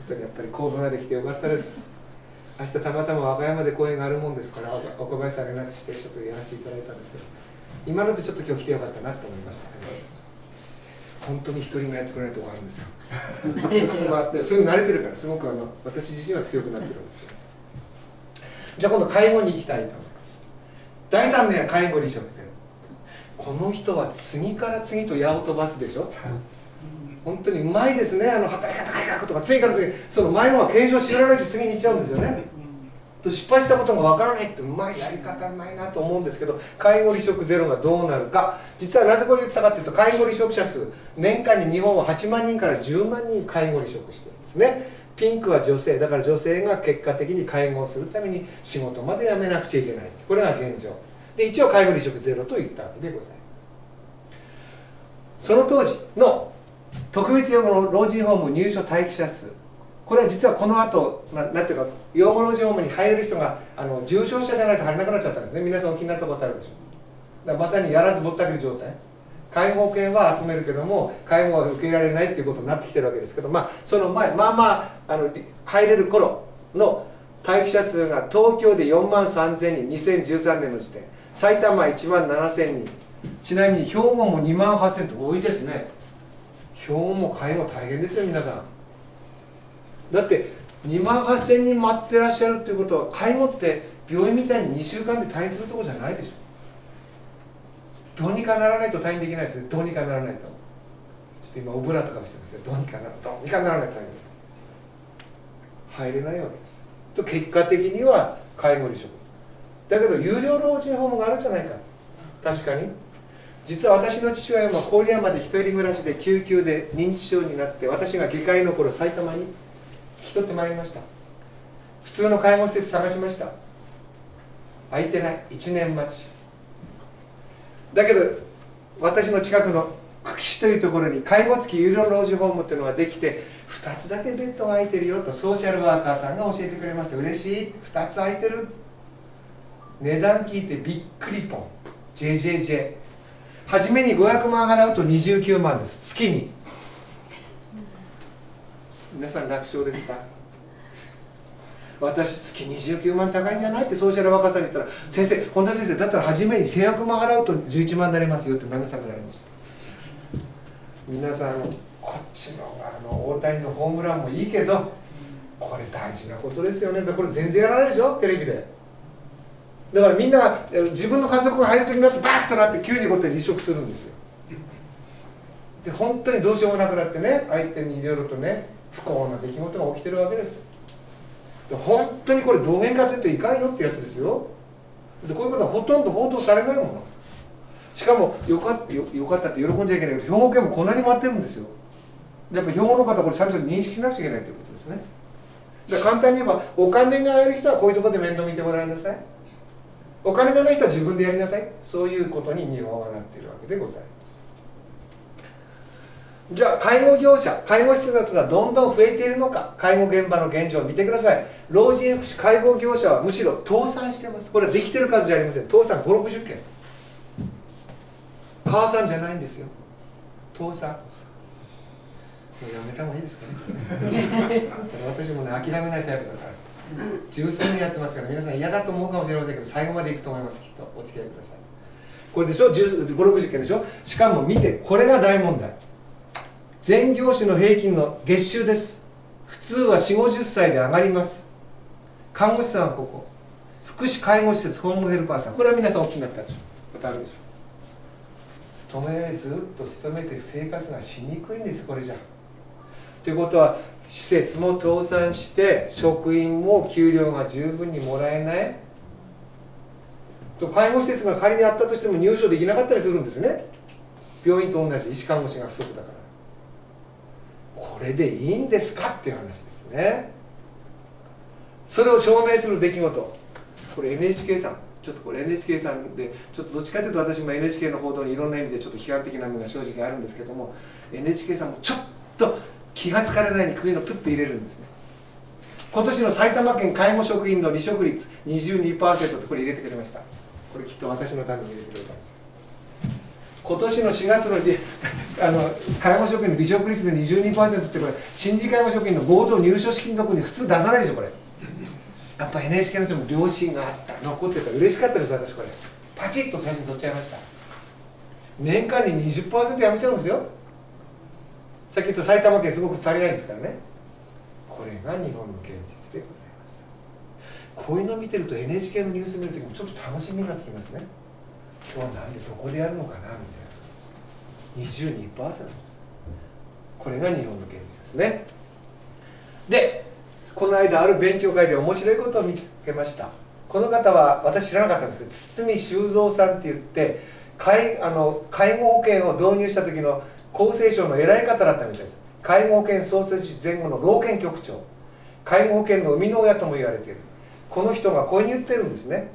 当にやっぱり興奮ができてよかったです。明日たまたま和歌山で講演があるもんですから、岡林さんがなくしてちょっとやらせていただいたんですけど、今のでちょっと今日来てよかったなと思いました。本当に一人がやってくれないところあるんですよ。それ慣れてるからすごく私自身は強くなってるんですけど、じゃあ今度介護に行きたいと思います。第3年は介護離職ですよ。この人は次から次と矢を飛ばすでしょ。本当にうまいですね。働き方改革とか次から次、その前のは継承しられるし次に行っちゃうんですよね。と失敗したことがわからないってうまいやり方ないなと思うんですけど、介護離職ゼロがどうなるか。実はなぜこれ言ったかっていうと、介護離職者数年間に日本は8万人から10万人介護離職してるんですね。ピンクは女性だから、女性が結果的に介護をするために仕事まで辞めなくちゃいけない、これが現状で、一応介護離職ゼロと言ったわけでございます。その当時の特別養護の老人ホーム入所待機者数、これは実はこの後なんていうか、養護老人ホームに入れる人が重症者じゃないと入れなくなっちゃったんですね。皆さんお気になったことあるでしょう。だからまさにやらずぼったくる状態。介護保険は集めるけども介護は受け入れられないっていうことになってきてるわけですけど、その前入れる頃の待機者数が東京で4万3000人、2013年の時点、埼玉1万7000人、ちなみに兵庫も2万8000と多いですね。兵庫も介護大変ですよ皆さん。だって2万8000人待ってらっしゃるっていうことは、介護って病院みたいに2週間で退院するとこじゃないでしょ。どうにかならないと退院できないですね。どうにかならないと。ちょっと今オブラとかもしてますよ。どうにかならないと入れないわけです。と結果的には介護離職。だけど有料老人ホームがあるんじゃないか。確かに。実は私の父親は郡山で一人暮らしで救急で認知症になって、私が外科医の頃埼玉に引き取ってまいりました。普通の介護施設探しました。空いてない。1年待ち。だけど私の近くの久喜市というところに介護付き有料老人ホームっていうのができて、2つだけベッドが空いてるよとソーシャルワーカーさんが教えてくれました。嬉しい、2つ空いてる。値段聞いてびっくりポン。 JJJ 初めに500万払うと29万です、月に。皆さん楽勝ですか。私月29万高いんじゃないってソーシャルワーカーさんに言ったら、先生、本田先生だったら初めに1100万払うと11万になりますよって慰められました。皆さんこっちの大谷のホームランもいいけど、これ大事なことですよね。これ全然やらないでしょテレビで。だからみんな自分の家族が入る時になってバーッとなって急にこうやって離職するんですよ。で本当にどうしようもなくなってね、相手にいろいろとね不幸な出来事が起きてるわけです。本当にこれどげんかせんといかんよってやつですよ。でこういうことはほとんど報道されないもの。しかもよかったって喜んじゃいけないけど、兵庫県もこんなに待ってるんですよ。やっぱ兵庫の方はこれちゃんと認識しなくちゃいけないということですね。だから簡単に言えば、お金がある人はこういうところで面倒見てもらいなさい、お金がない人は自分でやりなさい、そういうことに日本はなっているわけでございます。じゃあ介護業者、介護施設がどんどん増えているのか、介護現場の現状を見てください。老人福祉介護業者はむしろ倒産してます。これはできてる数じゃありません。倒産50、60件、母さんじゃないんですよ。倒産もうやめた方がいいですかね私もね、諦めないタイプだから十数年やってますから、皆さん嫌だと思うかもしれませんけど、最後までいくと思います。きっとお付き合いください。これでしょ、50、60件でしょ。しかも見て、これが大問題。全業種の平均の月収です。普通は40、50歳で上がります。看護師さんはここ、福祉介護施設、ホームヘルパーさん、これは皆さん大きくなったでしょ、ことあるでしょ。ずっと勤めて生活がしにくいんです、これじゃ。ということは、施設も倒産して、職員も給料が十分にもらえないと、介護施設が仮にあったとしても入所できなかったりするんですね。病院と同じ、医師看護師が不足だから。これでいいんですかっていう話ですね。それを証明する出来事、これ NHK さん、ちょっとこれ NHK さんで、ちょっとどっちかというと私も NHK の報道にいろんな意味でちょっと批判的な面が正直あるんですけども、 NHK さんもちょっと気が付かれないようにこういうのをプッと入れるんですね。今年の埼玉県介護職員の離職率 22% ってこれ入れてくれました。これきっと私のために入れてくれたんです。今年の4月の介護職員の離職率で 22% ってこれ、新人介護職員の合同入所資金の国で普通出さないでしょ、これ。やっぱ NHK の人も良心があった、残ってた、嬉しかったです、私これ。パチッと最初に取っちゃいました。年間に 20% やめちゃうんですよ。さっき言った埼玉県すごく足りないですからね。これが日本の現実でございます。こういうのを見てると NHK のニュース見るときもちょっと楽しみになってきますね。今日は何でどこでやるのかなみたいな。 22% です。これが日本の現実ですね。で、この間ある勉強会で面白いことを見つけました。この方は私知らなかったんですけど、堤修三さんって言って、介護保険を導入した時の厚生省の偉い方だったみたいです。介護保険創設前後の老健局長、介護保険の生みの親とも言われているこの人がこういうふうに言ってるんですね。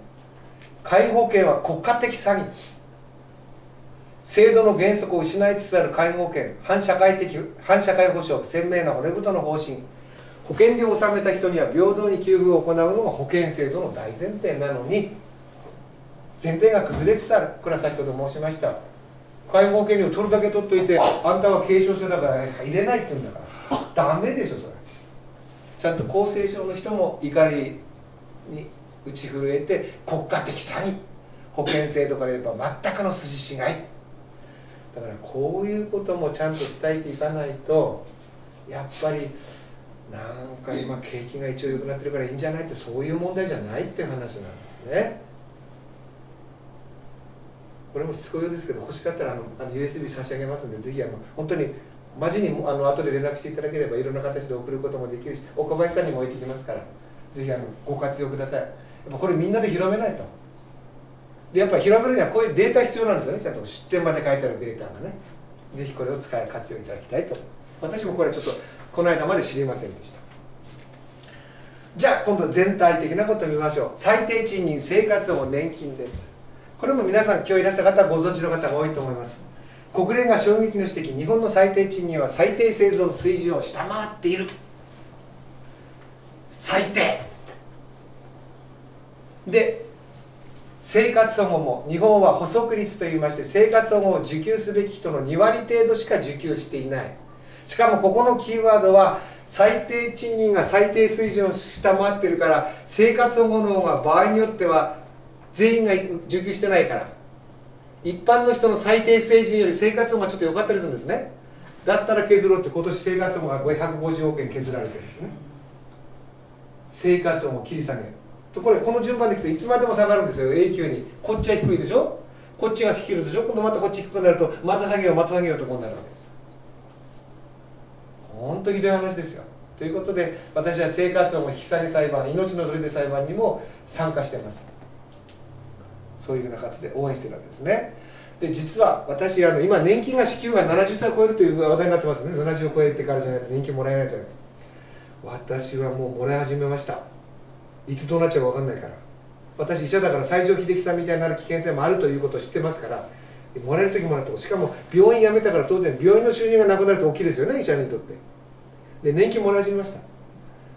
介護保険は国家的詐欺、制度の原則を失いつつある介護保険、反社会保障、鮮明な骨太の方針、保険料を納めた人には平等に給付を行うのが保険制度の大前提なのに、前提が崩れつつある。これは先ほど申しました。介護保険料を取るだけ取っといて、あんたは軽症者だから入れないって言うんだから、ダメでしょそれ。ちゃんと厚生省の人も怒りに打ち震えて、国家的詐欺、保険制度から言えば全くの筋違いだから、こういうこともちゃんと伝えていかないと、やっぱりなんか今景気が一応良くなってるからいいんじゃないって、そういう問題じゃないっていう話なんですね。これもしつこいようですけど、欲しかったらUSB 差し上げますんで、ぜひ本当にマジに後で連絡していただければ、いろんな形で送ることもできるし、岡林さんにも置いてきますから、ぜひご活用ください。やっぱこれみんなで広めないと。でやっぱり広めるにはこういうデータ必要なんですよね。ちゃんと出典まで書いてあるデータがね。ぜひこれを活用いただきたいと。私もこれちょっとこの間まで知りませんでした。じゃあ今度全体的なことを見ましょう。最低賃金、生活保護、年金です。これも皆さん今日いらした方はご存知の方が多いと思います。国連が衝撃の指摘、日本の最低賃金は最低生存水準を下回っている。最低で、生活保護も日本は補足率といいまして、生活保護を受給すべき人の2割程度しか受給していない。しかもここのキーワードは、最低賃金が最低水準を下回っているから、生活保護の方が場合によっては全員が受給してないから、一般の人の最低水準より生活保護がちょっと良かったりするんですね。だったら削ろうって、今年生活保護が550億円削られてるんですね。生活保護を切り下げると、これこの順番でいくといつまでも下がるんですよ、永久に。こっちは低いでしょ、こっちが低いでしょ、今度またこっち低くなると、また下げようまた下げようとこうなるわけです。ほんとひどい話ですよ。ということで、私は生活保護引き下げ裁判、命の取り手裁判にも参加してます。そういうふうな形で応援してるわけですね。で実は私今年金が支給が70歳を超えるという話題になってますね。70を超えてからじゃないと年金もらえないじゃない。私はもうもらい始めました。いつどうなっちゃうか分かんないから。私医者だから、西城秀樹さんみたいになる危険性もあるということを知ってますから、もらえる時もらっても、しかも病院辞めたから当然病院の収入がなくなると大きいですよね、医者にとって。で年金もらい始めました。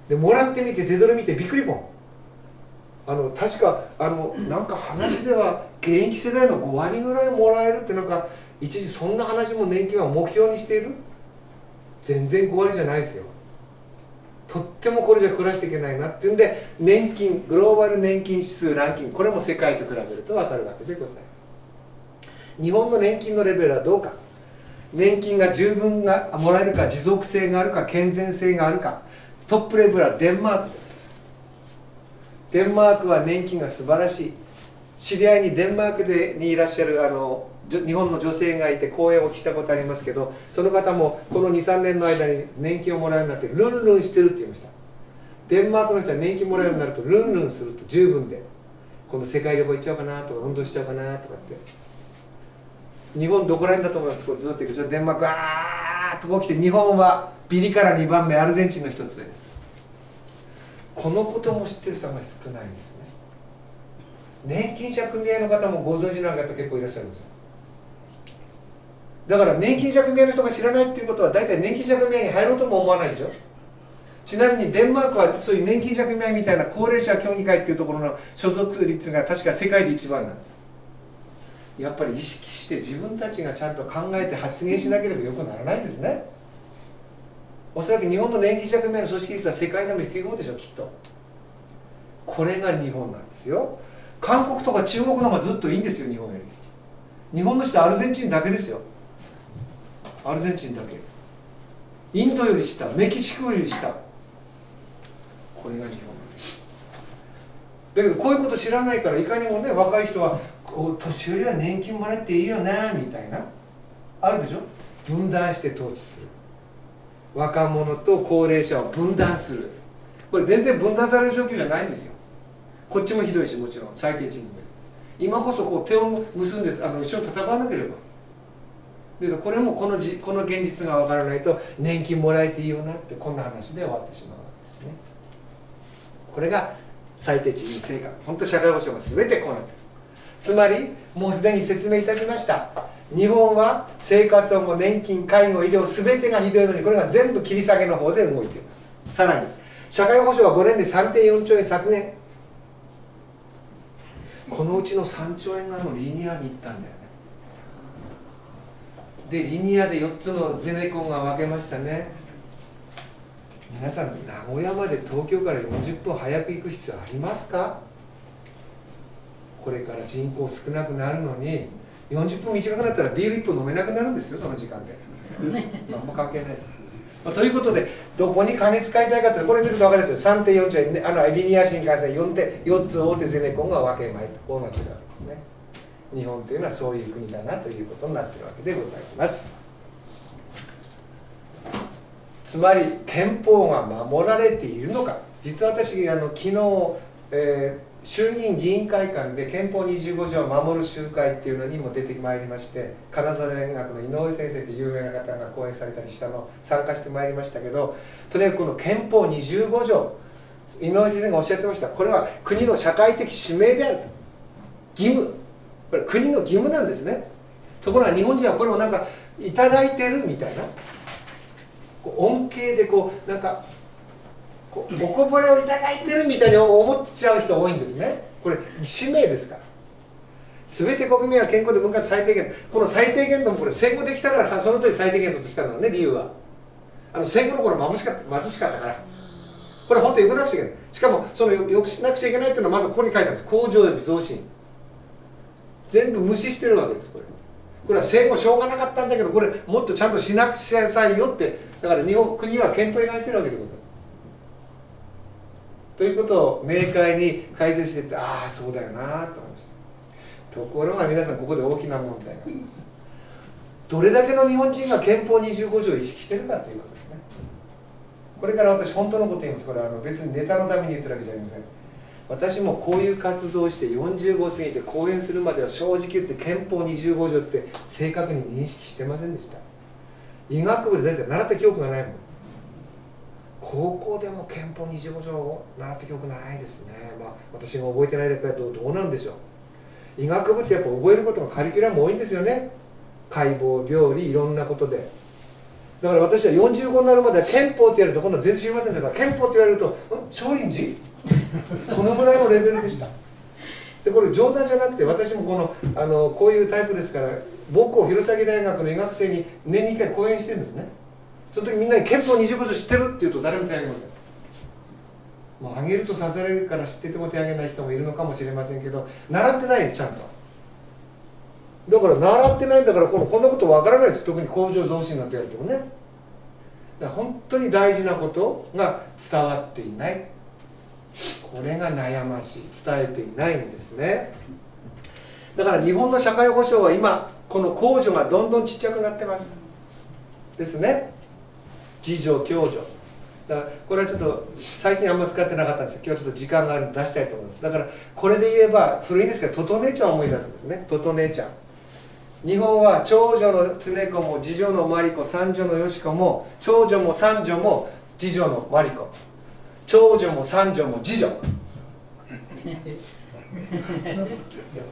でもらってみて手取り見てびっくりぽん。確かなんか話では現役世代の5割ぐらいもらえるってなんか一時そんな話も年金は目標にしている。全然5割じゃないですよ。とってもこれじゃ暮らしていけないなっていうんで、年金グローバル年金指数ランキング、これも世界と比べると分かるわけでございます。日本の年金のレベルはどうか。年金が十分がもらえるか、持続性があるか、健全性があるか。トップレベルはデンマークです。デンマークは年金が素晴らしい。知り合いにデンマークにいらっしゃる日本の女性がいて、講演をしたことありますけど、その方もこの 2,3 年の間に年金をもらうようになってルンルンしてるって言いました。デンマークの人は年金もらうようになるとルンルンすると十分で、今度世界旅行行っちゃおうかなとか、運動しちゃおうかなとかって。日本どこら辺だと思います？こうずっと行くとデンマークわーっとこう来て、日本はビリから2番目、アルゼンチンの1つ上です。このことも知ってる人が少ないんですね。年金者組合の方もご存知の方結構いらっしゃるんですよ。だから年金者組合の人が知らないっていうことは、大体年金者組合に入ろうとも思わないでしょ。ちなみにデンマークはそういう年金者組合みたいな高齢者協議会っていうところの所属率が確か世界で1番なんです。やっぱり意識して自分たちがちゃんと考えて発言しなければよくならないんですね。おそらく日本の年金者組合の組織率は世界でも低い方でしょ、きっと。これが日本なんですよ。韓国とか中国の方がずっといいんですよ、日本より。日本の下アルゼンチンだけですよ。アルゼンチンだけ。インドより下、メキシコより下。これが日本なんです。だけどこういうこと知らないから、いかにもね、若い人はこう年寄りは年金もらっていいよなみたいな、あるでしょ。分断して統治する。若者と高齢者を分断する。これ全然分断される状況じゃないんですよ。こっちもひどいし、もちろん最低賃金、今こそこう手を結んで一生戦わなければ。だけどこれもこの現実が分からないと、年金もらえていいよなってこんな話で終わってしまうわけですね。これが最低賃金制度、本当社会保障が全てこうなってる。つまりもうすでに説明いたしました、日本は生活保護、年金、介護、医療全てがひどいのに、これが全部切り下げの方で動いています。さらに社会保障は5年で 3.4 兆円削減。このうちの3兆円がリニアに行ったんだよね。でリニアで4つのゼネコンが分けましたね。皆さん、名古屋まで東京から40分早く行く必要ありますか？これから人口少なくなるのに40分短くなったらビール1本飲めなくなるんですよ、その時間で。何も関係ないです。ということで、どこに金使いたいかって、これ見ると分かるんですよ。3.4 兆円、リニア新幹線4つ大手ゼネコンが分けまいと、こうなってたわけですね。日本というのはそういう国だなということになってるわけでございます。つまり、憲法が守られているのか。実は私、昨日、衆議院議員会館で憲法25条を守る集会っていうのにも出てまいりまして、金沢大学の井上先生という有名な方が講演されたりしたのを参加してまいりましたけど、とにかくこの憲法25条井上先生がおっしゃってました。これは国の社会的使命であると、義務、これ国の義務なんですね。ところが日本人はこれをなんかいただいてるみたいな、こう恩恵でこうなんかおこぼれをいただいてるみたいに思っちゃう人多いんですね。これ使命ですから。全て国民は健康で分割最低限度、この最低限度もこれ戦後できたからさ、その時最低限度としたのね、理由は戦後の頃貧しかったから、これ本当によくなくちゃいけない。しかもそのよくしなくちゃいけないっていうのはまずここに書いてあるんです。工場へ増進、全部無視してるわけです。これは戦後しょうがなかったんだけど、これもっとちゃんとしなくちゃいけないよって。だから日本国は憲法違反してるわけでございますということを明快に解説していって、ああそうだよなと思いました。ところが皆さん、ここで大きな問題があります。どれだけの日本人が憲法25条を意識しているかということですね。これから私本当のこと言います。これは別にネタのために言ってるわけじゃありません。私もこういう活動をして45過ぎて講演するまでは、正直言って憲法25条って正確に認識してませんでした。医学部で大体習った記憶がないもん。高校でも憲法25条を習った記憶ないですね。まあ私が覚えてないだけだとどうなんでしょう。医学部ってやっぱ覚えることがカリキュラム多いんですよね。解剖、病理、いろんなことで。だから私は45になるまでは憲法ってやると今度は全然知りませんでしたから、憲法って言われると「少林寺?」このぐらいのレベルでした。でこれ冗談じゃなくて、私もこういうタイプですから、母校弘前大学の医学生に年に1回講演してるんですね。その時みんなに「憲法20部知ってる?」って言うと誰も手を挙げません。もう挙げると刺されるから知ってても手を挙げない人もいるのかもしれませんけど、習ってないです、ちゃんと。だから習ってないんだから、こんなことわからないです。特に工場増進なんてやるとね。だから本当に大事なことが伝わっていない、これが悩ましい、伝えていないんですね。だから日本の社会保障は今この控除がどんどんちっちゃくなってますですね。自助共助、だからこれはちょっと最近あんま使ってなかったんですけど、今日はちょっと時間があるんで出したいと思います。だからこれで言えば古いんですけど、トト姉ちゃんを思い出すんですね。トト姉ちゃん、日本は長女の常子も次女の真理子、三女のよし子も長女も三女も次女の真理子、長女も三女も次女やっ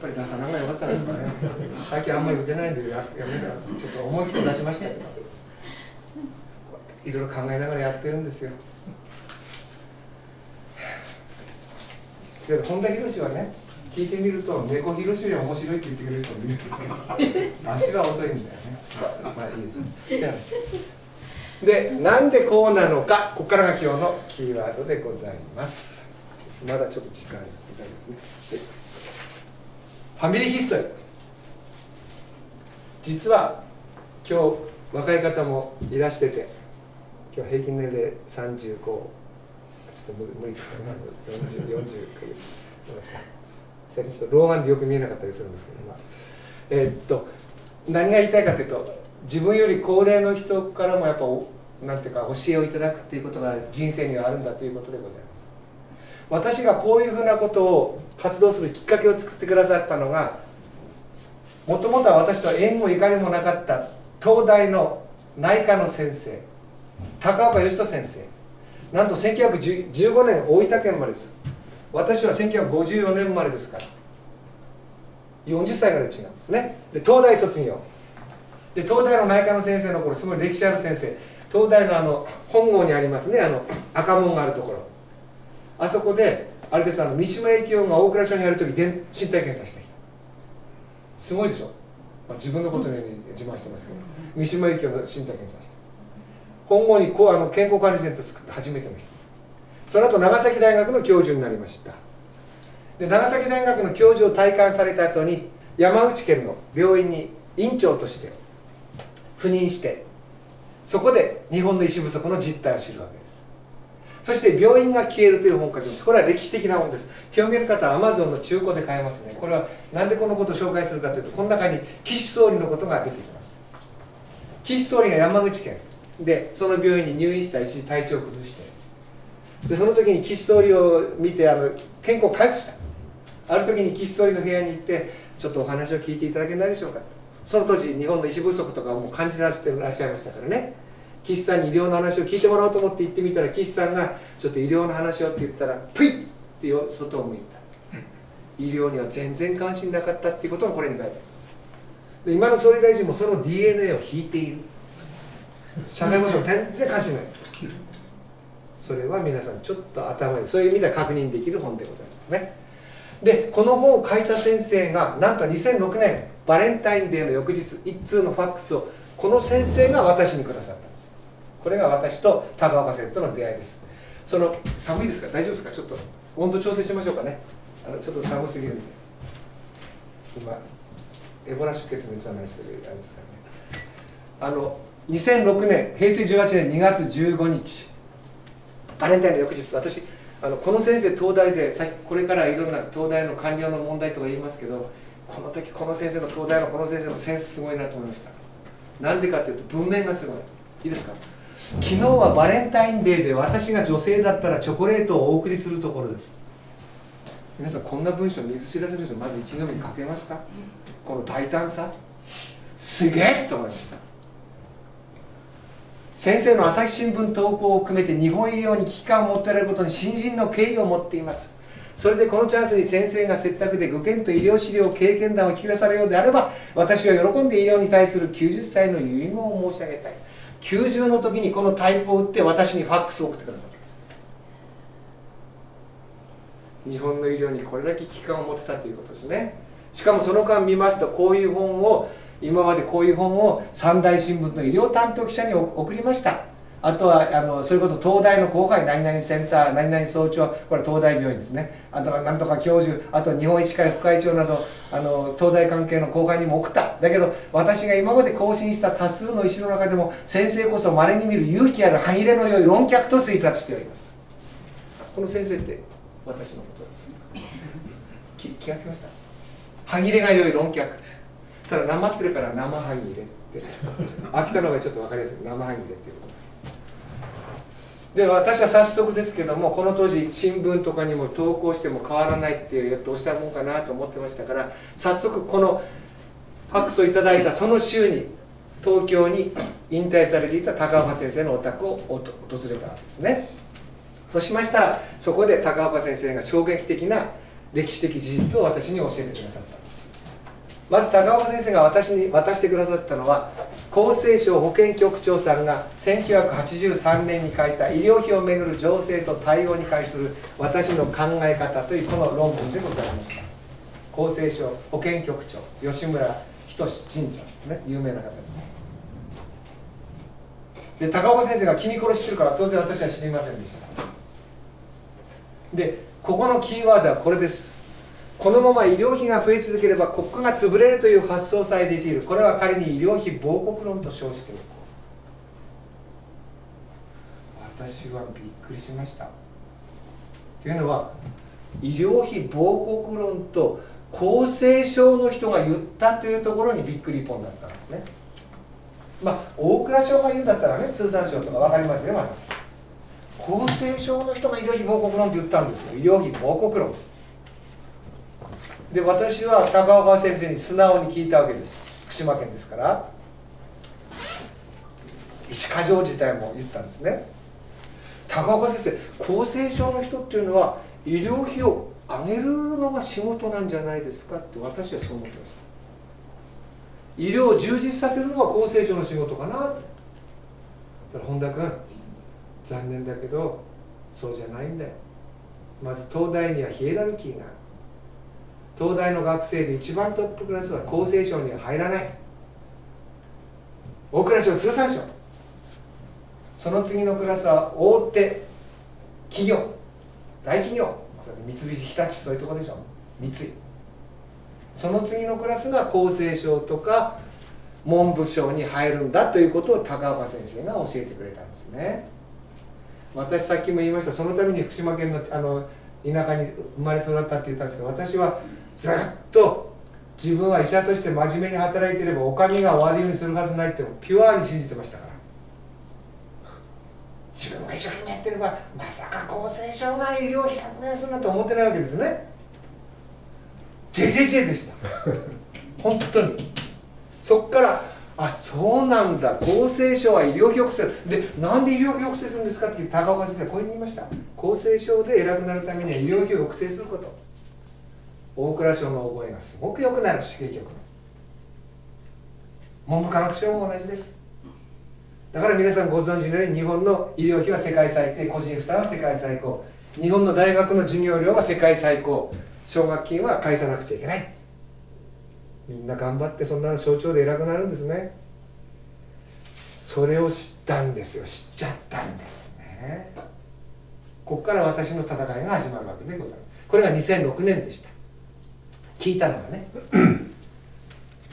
ぱり出さながらよかったんですかね。最近あんまり受けないんでやめたんです。ちょっと思い切って出しましたけど、いろいろ考えながらやってるんですよ。本田博はね、聞いてみると猫ひろしより面白いって言ってくれる人もいるんですよ。足は遅いんだよね。まあいいですね。で、なんでこうなのか、ここからが今日のキーワードでございます。まだちょっと時間あります。大丈夫ですね。ファミリーヒストリー。実は今日若い方もいらしてて、今日平均年齢35、ちょっと無理ですかね。40か。最近ちょっと老眼でよく見えなかったりするんですけど、何が言いたいかというと、自分より高齢の人からもやっぱなんていうか教えをいただくということが人生にはあるんだということでございます。私がこういうふうなことを活動するきっかけを作ってくださったのが、もともとは私と縁もゆかりもなかった東大の内科の先生、高岡義人先生、なんと1915年大分県までです。私は1954年生まれですから40歳から違うんですね。で東大卒業で、東大の内科の先生の頃、すごい歴史ある先生、東大の本郷にありますね、赤門があるところ、あそこであれです、三島由紀夫が大蔵省にある時身体検査してきた。すごいでしょ、まあ、自分のことのように自慢してますけど、三島由紀夫の身体検査して、本郷に健康管理センター作って初めての人。その後長崎大学の教授になりました。で長崎大学の教授を退官された後に山口県の病院に院長として赴任して、そこで日本の医師不足の実態を知るわけです。そして「病院が消える」という本を書きます。これは歴史的な本です。興味ある方は Amazon の中古で買えますね。これは何でこのことを紹介するかというと、この中に岸総理のことが出てきます。岸総理が山口県でその病院に入院した、一時体調を崩して、でその時に岸総理を見て健康回復した。ある時に岸総理の部屋に行って「ちょっとお話を聞いていただけないでしょうか」と。その当時日本の医師不足とかも感じられてらっしゃいましたからね、岸さんに医療の話を聞いてもらおうと思って行ってみたら、岸さんが「ちょっと医療の話を」って言ったら「プイッ!」って外を向いた。医療には全然関心なかったっていうことがこれに書いてあります。で今の総理大臣もその DNA を引いている。社会保障全然関心ない。それは皆さんちょっと頭にそういう意味では確認できる本でございますね。でこの本を書いた先生がなんと2006年バレンタインデーの翌日、一通のファックスをこの先生が私にくださったんです。これが私と高岡先生との出会いです。その寒いですか、大丈夫ですか、ちょっと温度調整しましょうかね。ちょっと寒すぎるんで、今エボラ出血熱はないですけど、あれですからね、2006年平成18年2月15日バレンタインの翌日、私この先生東大でこれからいろんな東大の官僚の問題とか言いますけど、この時この先生の東大のこの先生のセンスすごいなと思いました。なんでかというと文面がすごい。いいですか、昨日はバレンタインデーで私が女性だったらチョコレートをお送りするところです。皆さんこんな文章水知らずの人まず一度目に書けますか。この大胆さすげえと思いました。先生の朝日新聞投稿を含めて日本医療に危機感を持っておられることに新人の敬意を持っています。それでこのチャンスに先生が拙宅でご研と医療資料経験談を聞き出されるようであれば、私は喜んで医療に対する90歳の遺言を申し上げたい。90の時にこのタイプを打って私にファックスを送ってください。日本の医療にこれだけ危機感を持ってたということですね。しかもその間見ますと、こういう本を今までこういう本を三大新聞の医療担当記者に送りました。あとはそれこそ東大の後輩、何々センター、何々総長、これ東大病院ですね。あとはなんとか教授、あと日本医師会副会長など、東大関係の後輩にも送った。だけど私が今まで更新した多数の医師の中でも、先生こそまれに見る勇気ある歯切れの良い論客と推察しております。この先生って私のことです。気がつきました。歯切れが良い論客。ただなまってるから生歯切れって秋田の方がちょっと分かりやすい。生歯切れっていうことで、私は早速ですけども、この当時新聞とかにも投稿しても変わらないっていう、どうしたもんかなと思ってましたから、早速このファックスをいただいたその週に東京に引退されていた高岡先生のお宅を訪れたわけですね。そうしましたら、そこで高岡先生が衝撃的な歴史的事実を私に教えてくださったんです。まず高岡先生が私に渡してくださったのは、厚生省保健局長さんが1983年に書いた医療費をめぐる情勢と対応に関する私の考え方というこの論文でございました。厚生省保健局長、吉村仁さんですね。有名な方です。で、高岡先生が「君殺してる」から当然私は知りませんでした。で、ここのキーワードはこれです。このまま医療費が増え続ければ国家が潰れるという発想さえできる。これは仮に医療費亡国論と称しておこう。私はびっくりしました。というのは、医療費亡国論と厚生省の人が言ったというところにびっくりポンだったんですね。まあ大蔵省が言うんだったらね、通産省とか分かりますよ、まだ。厚生省の人が医療費亡国論って言ったんですよ。医療費亡国論で、私は高岡先生に素直に聞いたわけです。福島県ですから。石川城自体も言ったんですね。高岡先生、厚生省の人っていうのは医療費を上げるのが仕事なんじゃないですかって、私はそう思ってました。医療を充実させるのが厚生省の仕事かなって。本田君、残念だけどそうじゃないんだよ。まず東大にはヒエラルキーがある。東大の学生で一番トップクラスは厚生省には入らない。大蔵省、通産省、その次のクラスは大手企業、大企業、三菱、日立、そういうとこでしょ、三井。その次のクラスが厚生省とか文部省に入るんだということを高岡先生が教えてくれたんですね。私さっきも言いました。そのために福島県の田舎に生まれ育ったって言ったんですけど、私はずっと自分は医者として真面目に働いていればお上が終わるようにするはずないってピュアに信じてましたから。自分が一生懸命やってればまさか厚生省が医療費削減するなんて思ってないわけですね。JJJ でした本当に。そっから、あ、そうなんだ、厚生省は医療費抑制で、なんで医療費抑制するんですかって高岡先生はこういうふうに言いました。厚生省で偉くなるためには医療費を抑制すること、大蔵省の覚えがすごく良くなる、刺激力の。文部科学省も同じです。だから皆さんご存知のように、日本の医療費は世界最低、個人負担は世界最高、日本の大学の授業料は世界最高、奨学金は返さなくちゃいけない。みんな頑張って、そんな象徴で偉くなるんですね。それを知ったんですよ。知っちゃったんですね。ここから私の戦いが始まるわけでございます。これが2006年でした。聞いたのがね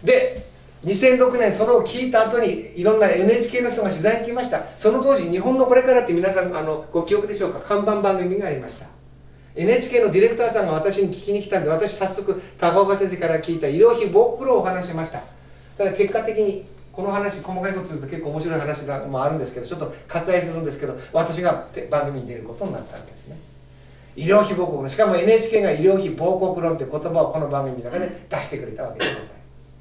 で、2006年、それを聞いた後にいろんな NHK の人が取材に来ました。その当時、日本のこれからって皆さんご記憶でしょうか。看板番組がありました。NHK のディレクターさんが私に聞きに来たんで、私早速高岡先生から聞いた医療費暴露をお話しました。ただ結果的にこの話、細かいことすると結構面白い話が、あるんですけど、ちょっと割愛するんですけど、私が番組に出ることになったんですね。医療費暴露、しかも NHK が医療費暴露論という言葉をこの番組の中で出してくれたわけでございます。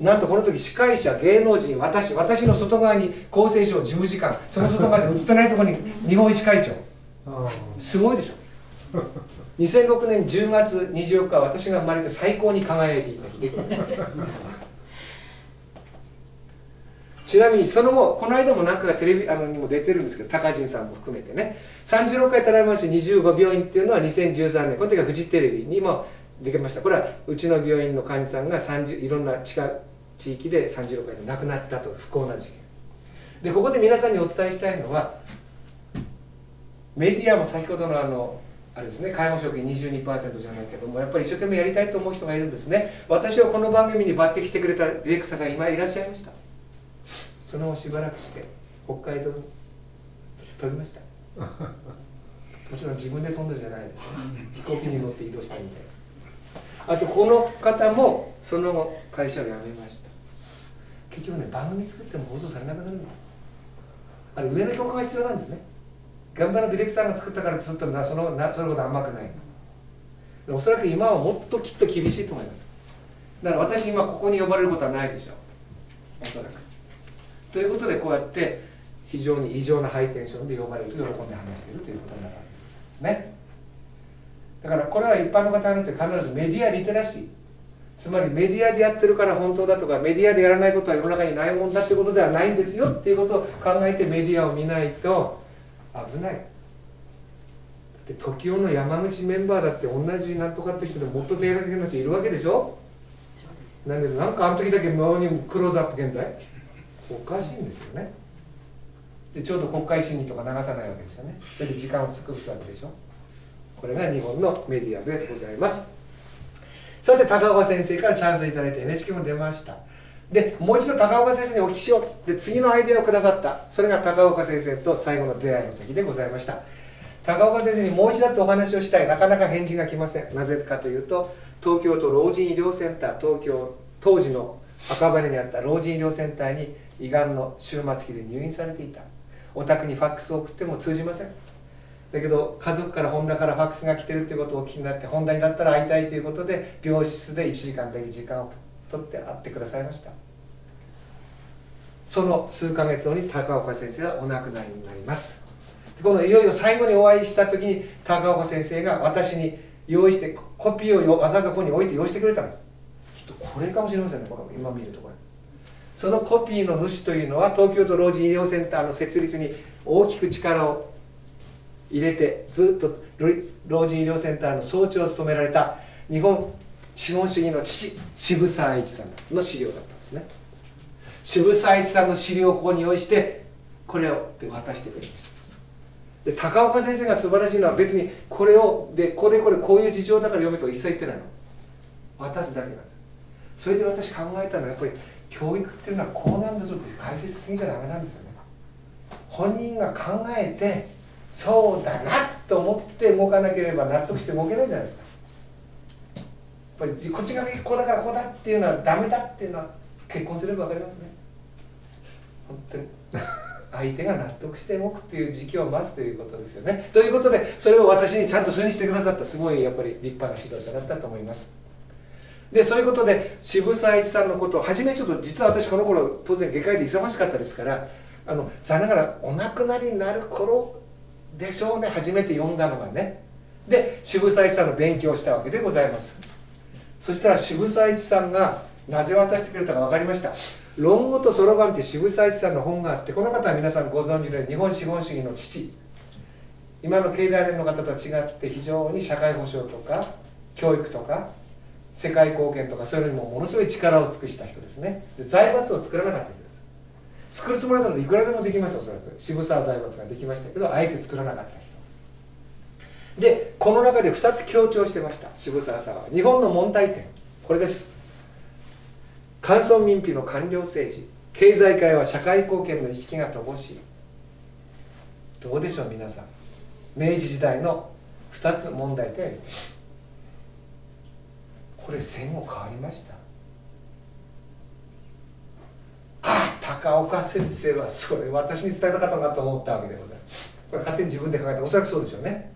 なんとこの時、司会者、芸能人、私の外側に厚生省事務次官、その外側で映ってないところに日本医師会長、すごいでしょ。2006年10月24日は私が生まれて最高に輝いていた日ちなみにその後、この間もなんかがテレビにも出てるんですけど、高人さんも含めてね、36回ただいまし25病院っていうのは2013年、この時はフジテレビにも出てました。これはうちの病院の患者さんがいろんな地域で36回で亡くなったと、不幸な事件で、ここで皆さんにお伝えしたいのは、メディアも先ほどのあれですね、介護職員 22% じゃないけども、やっぱり一生懸命やりたいと思う人がいるんですね。私をこの番組に抜擢してくれたディレクターさん、今いらっしゃいました。その後しばらくして北海道に飛びましたもちろん自分で飛んだじゃないですね飛行機に乗って移動したみたいです。あとこの方もその後会社を辞めました。結局ね、番組作っても放送されなくなるの。あれ、上の許可が必要なんですね。現場のディレクターが作ったからって、そのこと甘くない。おそらく今はもっときっと厳しいと思います。だから私、今ここに呼ばれることはないでしょう。おそらく。ということで、こうやって非常に異常なハイテンションで呼ばれると喜んで話しているということになるわけですね。だからこれは一般の方にして必ずメディアリテラシー。つまりメディアでやってるから本当だとか、メディアでやらないことは世の中にないもんだってことではないんですよっていうことを考えてメディアを見ないと危ない。だって時代の山口メンバーだって同じなんとかって人でもっと低学年の人いるわけでしょ。なんでなんかあの時だけ無にクローズアップ現代おかしいんですよね。でちょうど国会審議とか流さないわけですよね。それで時間を作るわけでしょ。これが日本のメディアでございます。さて、高岡先生からチャンスをいただいて NHK も出ました。で、もう一度高岡先生にお聞きしよう。で、次のアイデアをくださった。それが高岡先生と最後の出会いの時でございました。高岡先生にもう一度とお話をしたい。なかなか返事が来ません。なぜかというと、東京都老人医療センター、東京、当時の赤羽にあった老人医療センターに胃がんの終末期で入院されていた。お宅にファックスを送っても通じません。だけど家族から本田からファックスが来てるということをお聞きになって、本田にだったら会いたいということで病室で1時間だけ時間を取って会ってくださいました。その数ヶ月後に高岡先生はお亡くなりになります。このいよいよ最後にお会いした時に、高岡先生が私に用意してコピーをわざわざここに置いて用意してくれたんです。きっとこれかもしれませんね。これ今見るとこれ、そのコピーの主というのは東京都老人医療センターの設立に大きく力を入れて、ずっと老人医療センターの総長を務められた日本資本主義の父、渋沢栄一さんの資料だったんですね。渋沢栄一さんの資料をここに用意して、これをって渡してくれました。で、高岡先生が素晴らしいのは、別にこれをでこれこれこういう事情だから読めとは一切言ってないの。渡すだけなんです。それで私考えたのは、やっぱり教育っていうのはこうなんだぞって解説しすぎちゃダメなんですよね。本人が考えてそうだなと思って動かなければ納得して動けないじゃないですか。やっぱりこっちがこうだからこうだっていうのはダメだっていうのは結婚すれば分かりますね。本当に相手が納得して動くっていう時期を待つということですよね。ということで、それを私にちゃんとそれにしてくださった、すごいやっぱり立派な指導者だったと思います。で、そういうことで渋沢栄一さんのことを初めちょっと、実は私この頃当然外科医で忙しかったですから、残念ながらお亡くなりになる頃でしょうね、初めて読んだのがね。で、渋沢栄一さんの勉強をしたわけでございます。そしたら渋沢栄一さんがなぜ渡してくれたか分かりました。論語とそろばんって渋沢栄一さんの本があって、この方は皆さんご存知のように日本資本主義の父、今の経団連の方とは違って非常に社会保障とか教育とか世界貢献とか、そういうのにもものすごい力を尽くした人ですね。で、財閥を作らなかった人です。作るつもりだといくらでもできました。おそらく渋沢財閥ができましたけど、あえて作らなかった人で、この中で2つ強調してました渋沢さんは。日本の問題点、これです。官村民費の官僚政治、経済界は社会貢献の意識が乏しい。どうでしょう皆さん、明治時代の2つ問題点、これ戦後変わりました。高岡先生はそれ私に伝えたかったなと思ったわけでございます。これ勝手に自分で考えて、おそらくそうでしょうね。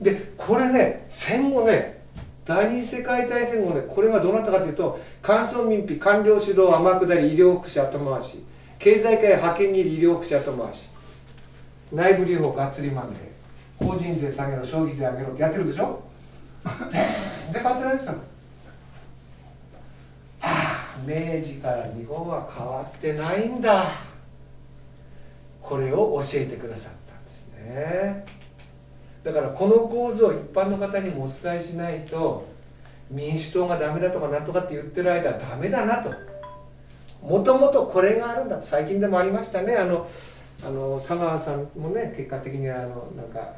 で、これね、戦後ね、第二次世界大戦後ね、これがどうなったかというと、官村民費、官僚主導、天下り、医療福祉後回し、経済界派遣切り、医療福祉後回し、内部留保がっつりマンデー、法人税下げろ、消費税上げろってやってるでしょ。全然変わってないですよ。ああ、明治から日本は変わってないんだ。これを教えてくださったんですね。だからこの構図を一般の方にもお伝えしないと、民主党がダメだとかなんとかって言ってる間はダメだなと。もともとこれがあるんだと。最近でもありましたね。佐川さんもね、結果的になんか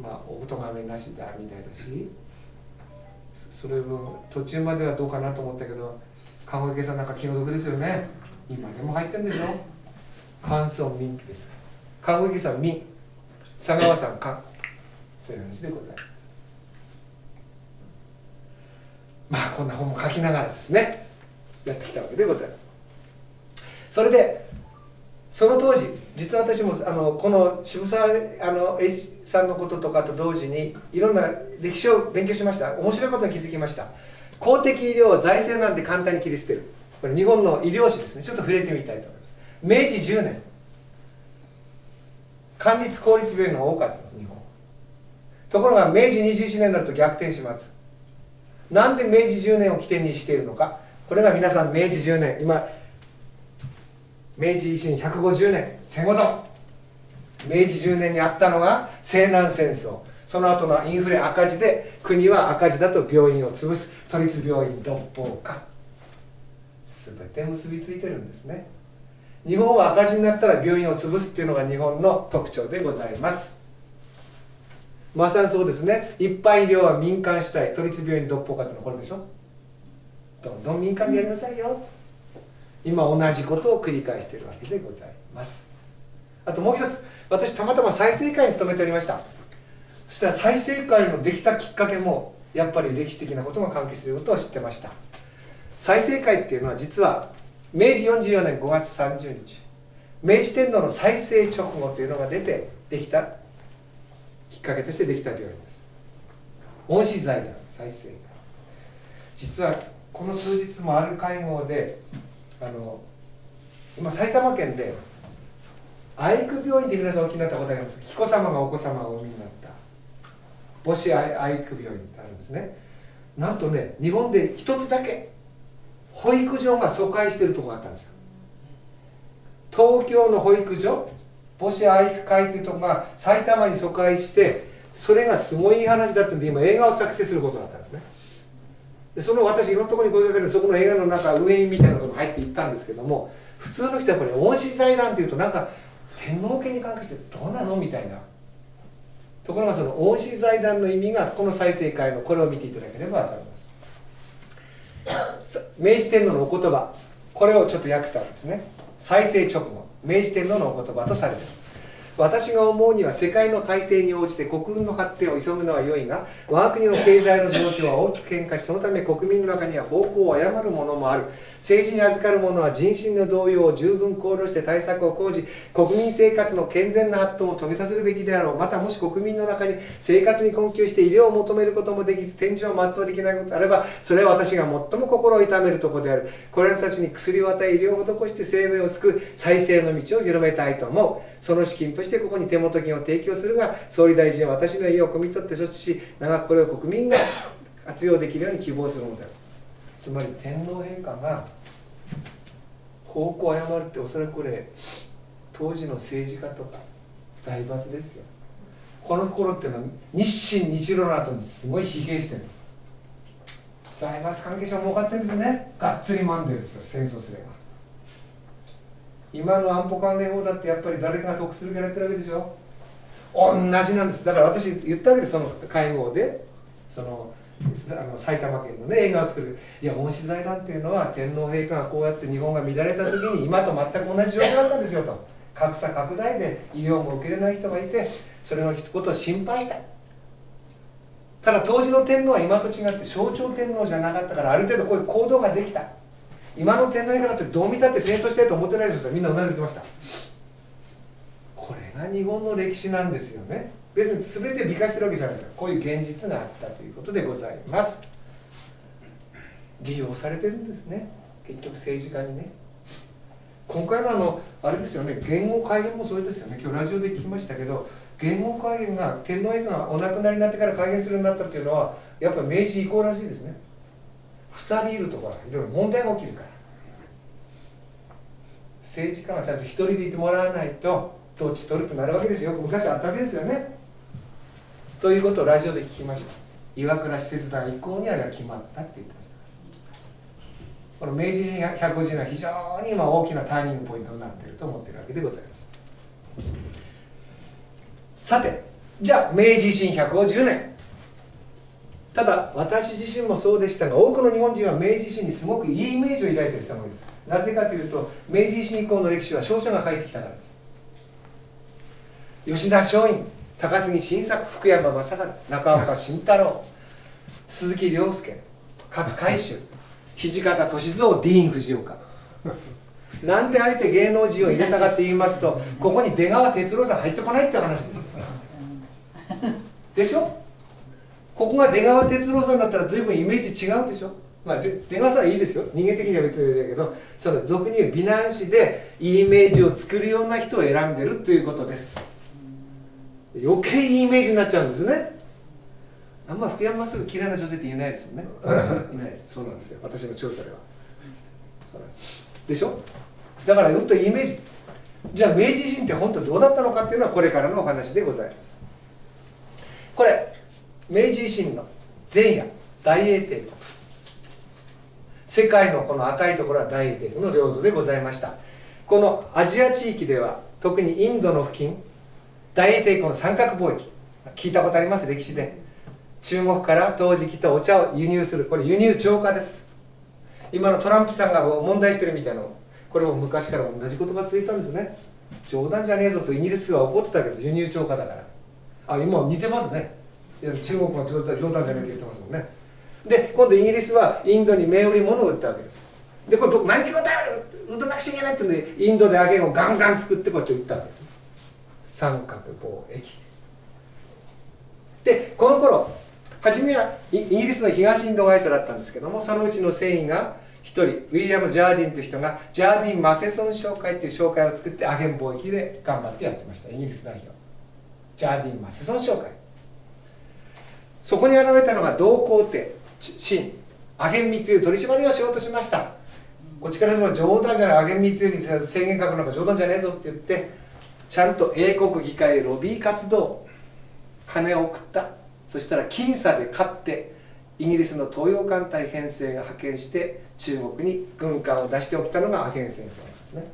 まあおとがめなしだみたいだし、それも途中まではどうかなと思ったけど、籠池さんなんか気の毒ですよね。今でも入ってんでしょ。感想民です。籠池さん民、佐川さん官、そういう話でございます。まあこんな本を書きながらですね、やってきたわけでございます。それでその当時、実は私もこの渋沢栄一さんのこととかと同時にいろんな歴史を勉強しました。面白いことに気づきました。公的医療は財政なんて簡単に切り捨てる、これ日本の医療史ですね。ちょっと触れてみたいと思います。明治10年官立公立病院の方が多かったんです、日本。ところが明治21年になると逆転します。なんで明治10年を起点にしているのか、これが皆さん明治10年今明治維新150年戦後と明治10年にあったのが西南戦争、その後のインフレ赤字で国は赤字だと病院を潰す、都立病院独法化、全て結びついてるんですね。日本は赤字になったら病院を潰すっていうのが日本の特徴でございます。まさにそうですね。一般医療は民間主体、都立病院独法化ってのはこれでしょ。どんどん民間でやりなさいよ。今同じことを繰り返しているわけでございます。あともう一つ、私たまたま済生会に勤めておりました。そしたら済生会のできたきっかけもやっぱり歴史的なことが関係することを知ってました。済生会っていうのは実は明治44年5月30日明治天皇の済生直後というのが出てできたきっかけとしてできた病院です。恩賜財団済生会、実はこの数日もある会合で今埼玉県で愛育病院って皆さんお気になったことあります。紀子様がお子様をお産みになった母子愛育病院ってあるんですね。なんとね、日本で一つだけ保育所が疎開してるとこがあったんですよ。東京の保育所母子愛育会っていうとこが埼玉に疎開して、それがすごい話だったんで今映画を作成することになったんですね。その私いろんなところに声かける、そこの映画の中運営みたいなところに入っていったんですけども、普通の人はやっぱり恩賜財団っていうとなんか天皇家に関係してどうなのみたいなところが、その恩賜財団の意味がこの済生会のこれを見ていただければ分かります。明治天皇のお言葉、これをちょっと訳したわけですね。済生直後明治天皇のお言葉とされています。私が思うには世界の体制に応じて国運の発展を急ぐのは良いが、我が国の経済の状況は大きく変化し、そのため国民の中には方向を誤るものもある。政治に預かる者は人心の動揺を十分考慮して対策を講じ、国民生活の健全な発展を遂げさせるべきであろう。またもし国民の中に生活に困窮して医療を求めることもできず天井を全うできないことであれば、それは私が最も心を痛めるところである。これらの人たちに薬を与え医療を施して生命を救う再生の道を広めたいと思う。その資金としてここに手元金を提供するが、総理大臣は私の家を汲み取って処置し、長くこれを国民が活用できるように希望するのである。つまり天皇陛下が方向を誤るって、おそらくこれ当時の政治家とか財閥ですよ。この頃っていうのは日清日露の後にすごい疲弊してるんです。財閥関係者儲かってるんですね。がっつりマンデーですよ、戦争すれば。今の安保関連法だってやっぱり誰かが得するからやってるわけでしょ。同じなんです。だから私言ったわけで、その会合で埼玉県の、ね、映画を作る、いや恩賜財団っていうのは天皇陛下がこうやって日本が乱れた時に今と全く同じ状況だったんですよと、格差拡大で医療も受けれない人がいて、それのことを心配した。ただ当時の天皇は今と違って象徴天皇じゃなかったから、ある程度こういう行動ができた。今の天皇陛下だってどう見たって戦争したいと思ってない人たちはみんなうなずいてました。これが日本の歴史なんですよね。別に全て美化してるわけじゃないですよ。こういう現実があったということでございます。利用されてるんですね、結局政治家にね。今回のあれですよね、言語改善もそうですよね。今日ラジオで聞きましたけど、言語改元が天皇陛下がお亡くなりになってから改元するようになったっていうのはやっぱり明治以降らしいですね。2人いるとかいろいろ問題が起きるから、政治家がちゃんと1人でいてもらわないとどっち取るとなるわけですよ。よく昔はあったわけですよね。ということをラジオで聞きました。岩倉使節団以降にあれは決まったって言ってました。この明治150年は非常に今大きなターニングポイントになっていると思っているわけでございます。さて、じゃあ明治維新150年、ただ私自身もそうでしたが、多くの日本人は明治維新にすごくいいイメージを抱いている人が多いです。なぜかというと、明治維新以降の歴史は商社が書いてきたからです。吉田松陰、高杉晋作、福山雅治、中岡慎太郎、鈴木亮介、勝海舟、土方歳三、ディーン・フジオカなんてあえて芸能人を入れたかって言いますと、ここに出川哲朗さん入ってこないって話ですでしょ。ここが出川哲朗さんだったら随分イメージ違うでしょ。まあ、出川さんはいいですよ、人間的には別にだけど、その俗に言う美男子でいいイメージを作るような人を選んでるということです。余計いいイメージになっちゃうんですね。あんま福山雅治嫌いな女性って言えないですよねいないです。そうなんですよ、私の調査では。そうなんですでしょ。だから本当にイメージ、じゃあ明治維新って本当どうだったのかっていうのはこれからのお話でございます。これ明治維新の前夜、大英帝国、世界のこの赤いところは大英帝国の領土でございました。このアジア地域では特にインドの付近、大英帝国の三角貿易、聞いたことあります、歴史で。中国から陶磁器とお茶を輸入する、これ輸入超過です。今のトランプさんが問題してるみたいなの、これも昔から同じ言葉ついたんですね。冗談じゃねえぞとイギリスは怒ってたわけです、輸入超過だから。あ、今似てますね。いや中国も冗談じゃねえって言ってますもんね。で今度イギリスはインドに名売り物を売ったわけです。でこれ何キロだよ売らなくちゃいけないってんで、インドでアゲンをガンガン作ってこっち売ったわけです。三角貿易で、この頃初めはイギリスの東インド会社だったんですけども、そのうちの繊維が1人、ウィリアム・ジャーディンという人がジャーディン・マセソン商会という商会を作ってアゲン貿易で頑張ってやってました。イギリス代表ジャーディン・マセソン商会。そこに現れたのが同行帝清、アゲン密輸取り締まりをしようとしました。こっちからその冗談じゃない、アゲン密輸に制限書くのが冗談じゃねえぞって言って、ちゃんと英国議会でロビー活動、金を送った。そしたら僅差で勝って、イギリスの東洋艦隊編成が派遣して中国に軍艦を出しておきたのがアゲン戦争なんですね。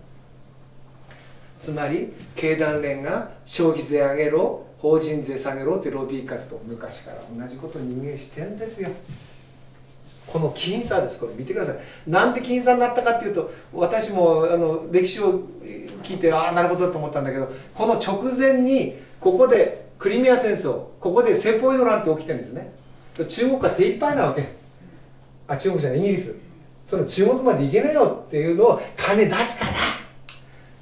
つまり経団連が消費税上げろ、法人税下げろというロビー活動、昔から同じこと人間してんですよ。この僅差です。これ見てください。なんで僅差になったかっていうと、私も歴史を聞いてああなるほどと思ったんだけど、この直前にここでクリミア戦争、ここでセポイド乱って起きてるんですね。中国が手いっぱいなわけ、あ中国じゃないイギリス、その中国まで行けねえよっていうのを金出すから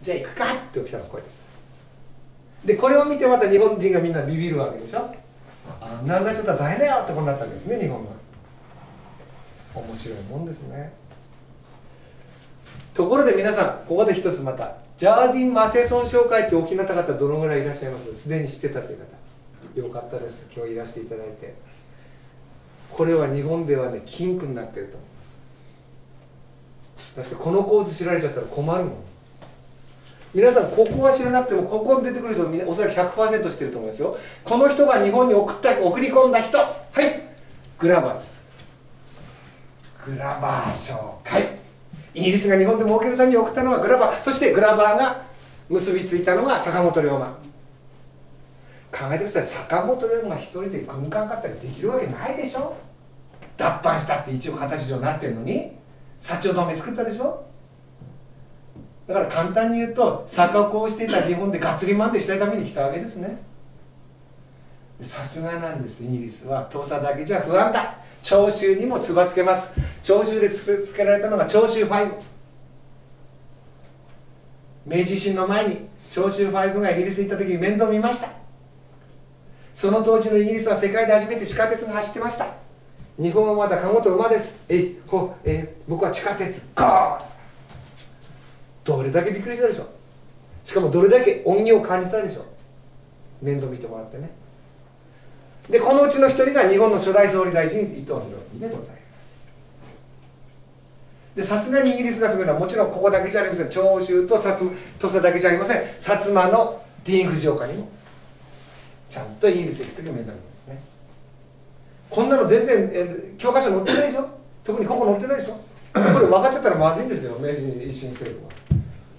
じゃあ行くかって起きたのこれです。でこれを見てまた日本人がみんなビビるわけでしょ。あんなんだちょっと大変だよってこうなったわけですね、日本が。面白いもんですね。ところで皆さん、ここで一つまたジャーディン・マセソン商会ってお聞きになった方どのぐらいいらっしゃいます？すでに知ってたという方、よかったです、今日いらしていただいて。これは日本ではね禁句になってると思います。だってこの構図知られちゃったら困るもん。皆さんここは知らなくても、ここに出てくる人はおそらく 100% してると思いますよ。この人が日本に送り込んだ人、はい、グラバーです。グラバー商会、イギリスが日本で儲けるために送ったのはグラバー。そしてグラバーが結びついたのが坂本龍馬。考えてください、坂本龍馬一人で軍艦買ったりできるわけないでしょ。脱藩したって一応形上になってるのに薩長同盟作ったでしょ。だから簡単に言うと、鎖国をしていた日本でがっつりマンデしたいために来たわけですね。さすがなんです、イギリスは。遠さだけじゃ不安だ、長州にもつばつけます。長州でつけられたのが長州5。明治維新の前に長州5がイギリスに行った時に面倒見ました。その当時のイギリスは世界で初めて地下鉄が走ってました。日本はまだ籠と馬です。えいほえい、僕は地下鉄ゴー。どれだけびっくりしたでしょう。しかもどれだけ恩義を感じたでしょう。面倒見てもらってね。でこのうちの一人が日本の初代総理大臣伊藤博文でございます。でさすがにイギリスがすごいのはもちろんここだけじゃありません。長州と土佐だけじゃありません。薩摩のディーン・フジオカにもちゃんとイギリスへ行く時面倒見るんですね。こんなの全然教科書載ってないでしょ特にここ載ってないでしょこれ分かっちゃったらまずいんですよ。明治維新政府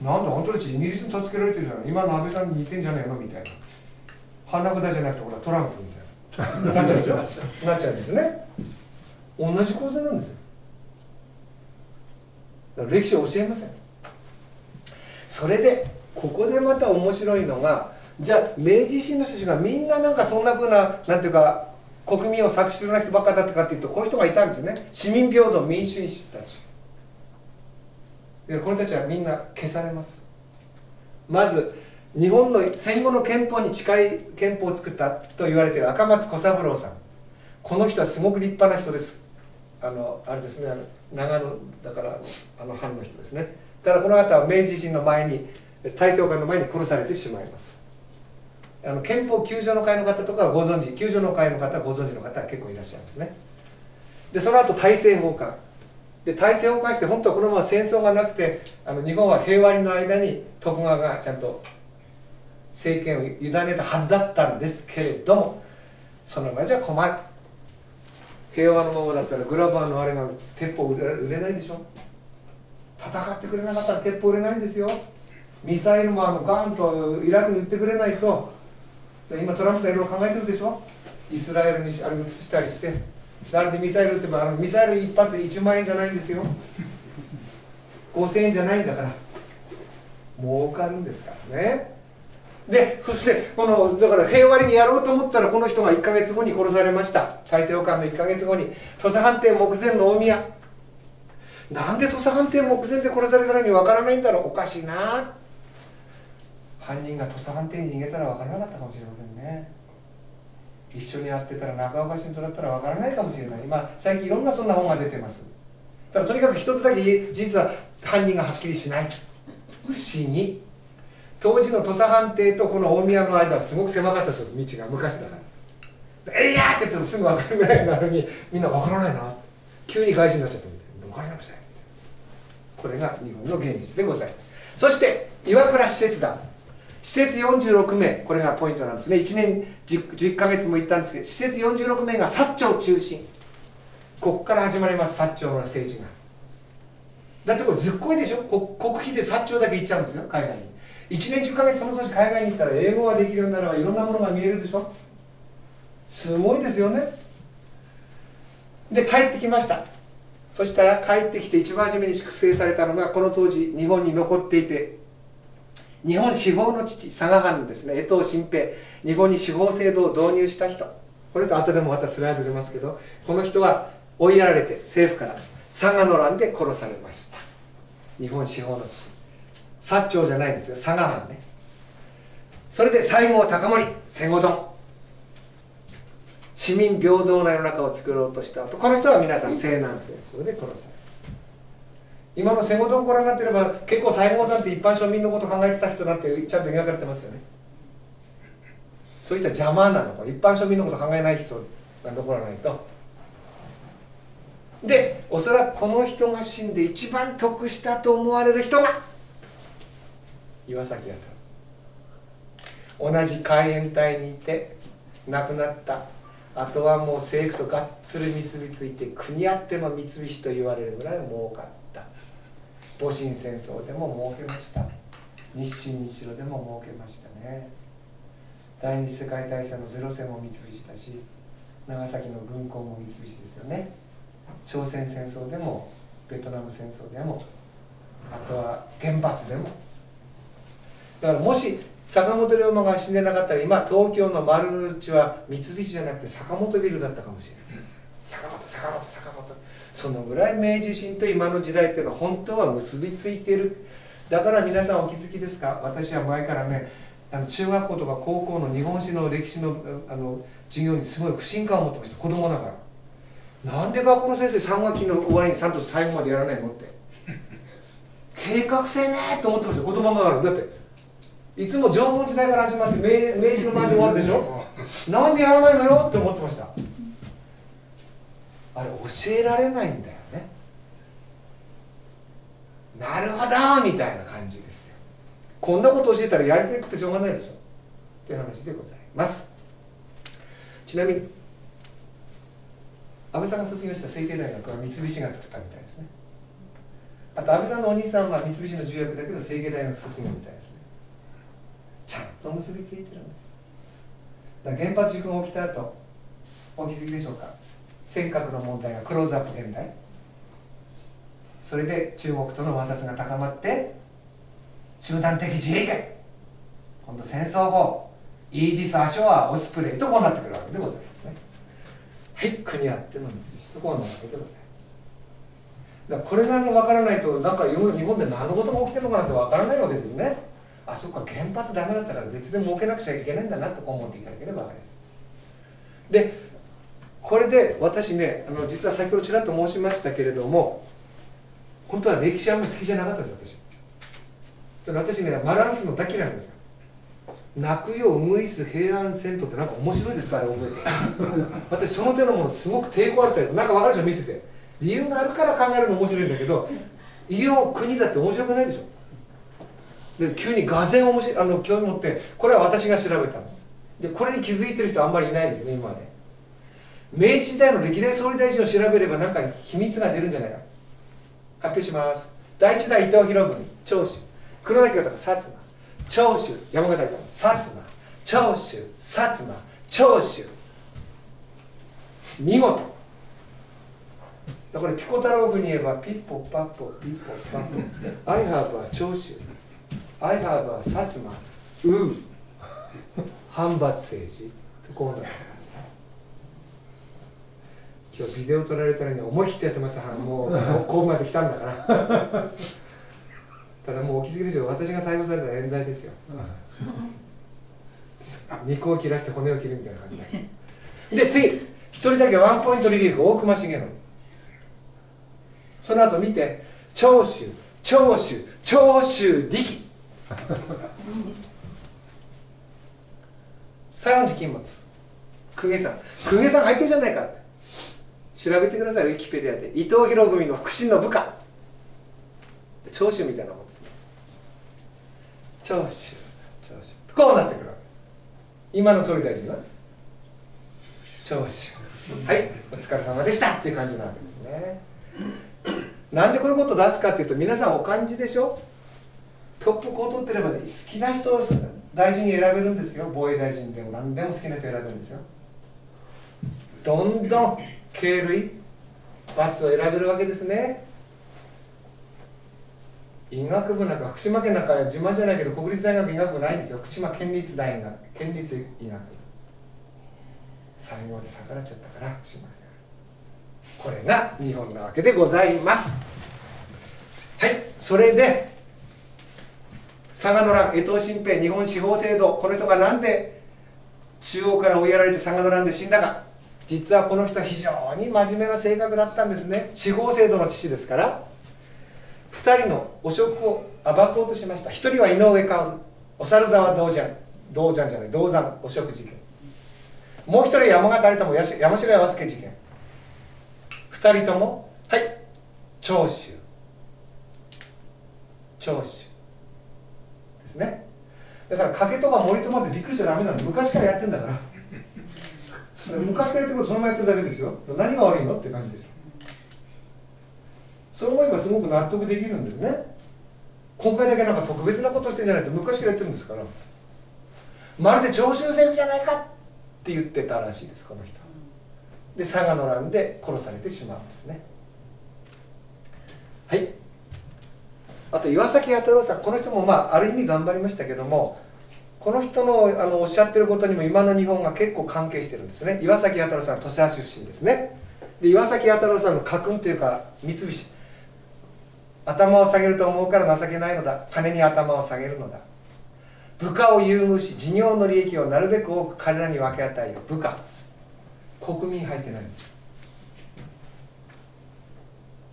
はなんだあんたたちイギリスに助けられてるじゃない今の安倍さんに似てんじゃないのみたいな花札じゃなくてほらトランプみたいななっちゃうでしょなっちゃうんですね。同じ構成なんですよ。だから歴史を教えません。それでここでまた面白いのがじゃあ明治維新の人たちがみんななんかそんなふうななんていうか国民を搾取するな人ばっかだったかっていうとこういう人がいたんですね。市民平等民主主義者たちでこれたちはみんな消されます。まず日本の戦後の憲法に近い憲法を作ったと言われている赤松小三郎さん、この人はすごく立派な人です。あれですね、長野だから藩の人ですね。ただこの方は明治維新の前に大政奉還の前に殺されてしまいます。憲法9条の会の方とかはご存知、9条の会の方はご存知の方は結構いらっしゃいますね。でその後大政奉還で大政奉還して本当はこのまま戦争がなくて日本は平和の間に徳川がちゃんと政権を委ねたはずだったんですけれどもその場合じゃ困る。平和のままだったらグラバーのあれが鉄砲売れないでしょ。戦ってくれなかったら鉄砲売れないんですよ。ミサイルもガーンとイラクに撃ってくれないと今トランプさんいろいろ考えてるでしょ。イスラエルに移したりしてなのでミサイル撃ってもミサイル一発1万円じゃないんですよ5000円じゃないんだから儲かるんですからね。でそしてだから平和にやろうと思ったらこの人が1か月後に殺されました。大政奉還の1か月後に土佐藩邸目前の大宮なんで土佐藩邸目前で殺されたのにわからないんだろう。おかしいな。犯人が土佐藩邸に逃げたらわからなかったかもしれませんね。一緒にやってたら中岡新とだったらわからないかもしれない。今最近いろんなそんな本が出てます。ただとにかく一つだけ実は犯人がはっきりしない。不思議。当時の土佐藩邸とこの大宮の間はすごく狭かったそうです。道が昔だから「えいや!」って言ってもすぐ分かるぐらいなのにみんな分からないな急に外人になっちゃったみたいな分かりましたよ。これが日本の現実でございます。そして岩倉使節団使節46名これがポイントなんですね。1年 10ヶ月も行ったんですけど使節46名が薩長中心ここから始まります薩長の政治が。だってこれずっこいでしょ。国費で薩長だけ行っちゃうんですよ海外に。1年10ヶ月その年海外に行ったら英語ができるようになればいろんなものが見えるでしょ。すごいですよね。で帰ってきました。そしたら帰ってきて一番初めに粛清されたのがこの当時日本に残っていて日本司法の父佐賀藩のですね江藤新平日本に司法制度を導入した人これと後でもまたスライド出ますけどこの人は追いやられて政府から佐賀の乱で殺されました。日本司法の父薩長じゃないんですよ佐賀藩ね。それで西郷隆盛戦後丼市民平等な世の中を作ろうとした後この人は皆さん西南戦争で殺される。今の戦後丼ご覧になってれば結構西郷さんって一般庶民のこと考えてた人だってちゃんと描かれてますよね。そういった邪魔なのか一般庶民のこと考えない人が残らないと。でおそらくこの人が死んで一番得したと思われる人が岩崎弥太郎。同じ海援隊にいて亡くなったあとはもう政府とがっつり結びついて国あっての三菱と言われるぐらい儲かった。戊辰戦争でも儲けました日清日露でも儲けましたね。第二次世界大戦のゼロ戦も三菱だし長崎の軍港も三菱ですよね。朝鮮戦争でもベトナム戦争でもあとは原発でも。だからもし坂本龍馬が死んでなかったら今東京の丸の内は三菱じゃなくて坂本ビルだったかもしれない。坂本坂本坂本そのぐらい明治維新と今の時代っていうのは本当は結びついてる。だから皆さんお気づきですか。私は前からね中学校とか高校の日本史の歴史の授業にすごい不信感を持ってました子供ながら。なんで学校の先生3学期の終わりに3と最後までやらないのって計画性ねと思ってました子供ながら。だっていつも縄文時代から始まって明治の前で終わるでしょ。なんでやらないのよって思ってました。あれ教えられないんだよね。なるほどみたいな感じですよ。こんなこと教えたらやりたくてしょうがないでしょっていう話でございます。ちなみに安倍さんが卒業した成蹊大学は三菱が作ったみたいですね。あと安倍さんのお兄さんは三菱の重役だけど成蹊大学卒業みたいですね。ちゃんと結びついてるんです。だから原発事故が起きた後、お気づきでしょうか、尖閣の問題がクローズアップ現代、それで中国との摩擦が高まって集団的自衛権、今度戦争後イージス・アショア・オスプレイとこうなってくるわけでございますね。はい、国あっての三菱とこうなるわけでございます。だからこれが分からないと、なんか日本で何のことが起きてるのかなって分からないわけですね。あ、そっか、原発ダメだったら別で儲けなくちゃいけないんだなと思っていただければ分かります。でこれで私ね、実は先ほどちらっと申しましたけれども、本当は歴史あんまり好きじゃなかったです私ね。マルアンツの大嫌いなんですよ。泣くようむいす平安遷都ってなんか面白いですか、あれ覚えて私その手のものすごく抵抗あるタイプ、なんか分かるでしょ、見てて理由があるから考えるの面白いんだけど、異様国だって面白くないでしょ。で急にがぜん面白い興味持って、これは私が調べたんです。でこれに気づいてる人あんまりいないんですね。今まで明治時代の歴代総理大臣を調べればなんか秘密が出るんじゃないか。発表します。第一代伊藤博文、長州。黒崎方、薩摩。長州、山形方、薩摩。長州、薩摩、長州。見事。これピコ太郎君に言えばピッポパッポピッポパッポ。アイハーブは長州。アイハーブは薩摩。反発政治とこうなってます。今日ビデオ撮られたらね、思い切ってやってました。もうここまで来たんだからただもうお気づきでしょう、私が逮捕されたら冤罪ですよ肉を切らして骨を切るみたいな感じで次1人だけワンポイントリリーフ、大隈重信。その後見て、長州長州長州力西園寺禁物、公家さん公家さん入ってるじゃないかって調べてください、ウィキペディアで。伊藤博文の腹心の部下、長州みたいなもんですね。長州長州こうなってくるわけです。今の総理大臣は長州、はい、お疲れ様でしたっていう感じなわけですね。なんでこういうことを出すかっていうと、皆さんお感じでしょ、トップこう取ってればね、好きな人を大臣に選べるんですよ。防衛大臣でも何でも好きな人選べるんですよ。どんどん軽類罰を選べるわけですね。医学部なんか、福島県なんか自慢じゃないけど国立大学医学部ないんですよ。福島県立大学、県立医学部、産業で逆らっちゃったから福島。これが日本なわけでございます。はい、それで佐賀の乱、江藤新平、日本司法制度、この人がなんで中央から追いやられて佐賀の乱で死んだか。実はこの人は非常に真面目な性格だったんですね。司法制度の父ですから。2人の汚職を暴こうとしました。1人は井上薫、お猿沢銅山、銅山じゃない銅山汚職事件。もう1人は山形有友、山城弥助事件。2人とも、はい、長州長州ですね。だから賭けとか森友ってびっくりしちゃダメなんで、昔からやってんだから昔からやってることそのままやってるだけですよ。何が悪いのって感じでしょ。そう思えばすごく納得できるんですね。今回だけなんか特別なことしてんじゃないと、昔からやってるんですから。まるで長州政府じゃないかって言ってたらしいです、この人で。佐賀の乱で殺されてしまうんですね。はい、あと岩崎弥太郎さん、この人もまあある意味頑張りましたけども、この人のおっしゃってることにも今の日本が結構関係してるんですね。岩崎弥太郎さん、土佐出身ですね。で岩崎弥太郎さんの家訓というか、三菱、頭を下げると思うから情けないのだ、金に頭を下げるのだ、部下を優遇し事業の利益をなるべく多く彼らに分け与えよ。部下、国民入ってないんですよ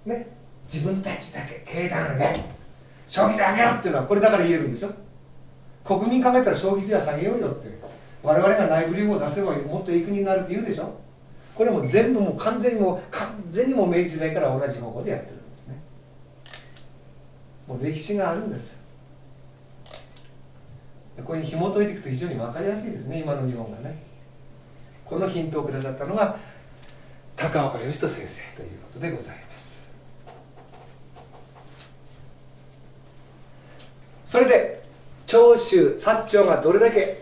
ね。自分たちだけ、経団連、消費税上げろっていうのはこれだから言えるんでしょ。国民考えたら消費税は下げようよって、我々が内部留保を出せばもっといい国になるって言うでしょ。これも全部もう完全にもう明治時代から同じ方向でやってるんですね。もう歴史があるんです。これに紐解いていくと非常に分かりやすいですね、今の日本がね。このヒントをくださったのが高岡義人先生ということでございます。それで長州長がどれだけ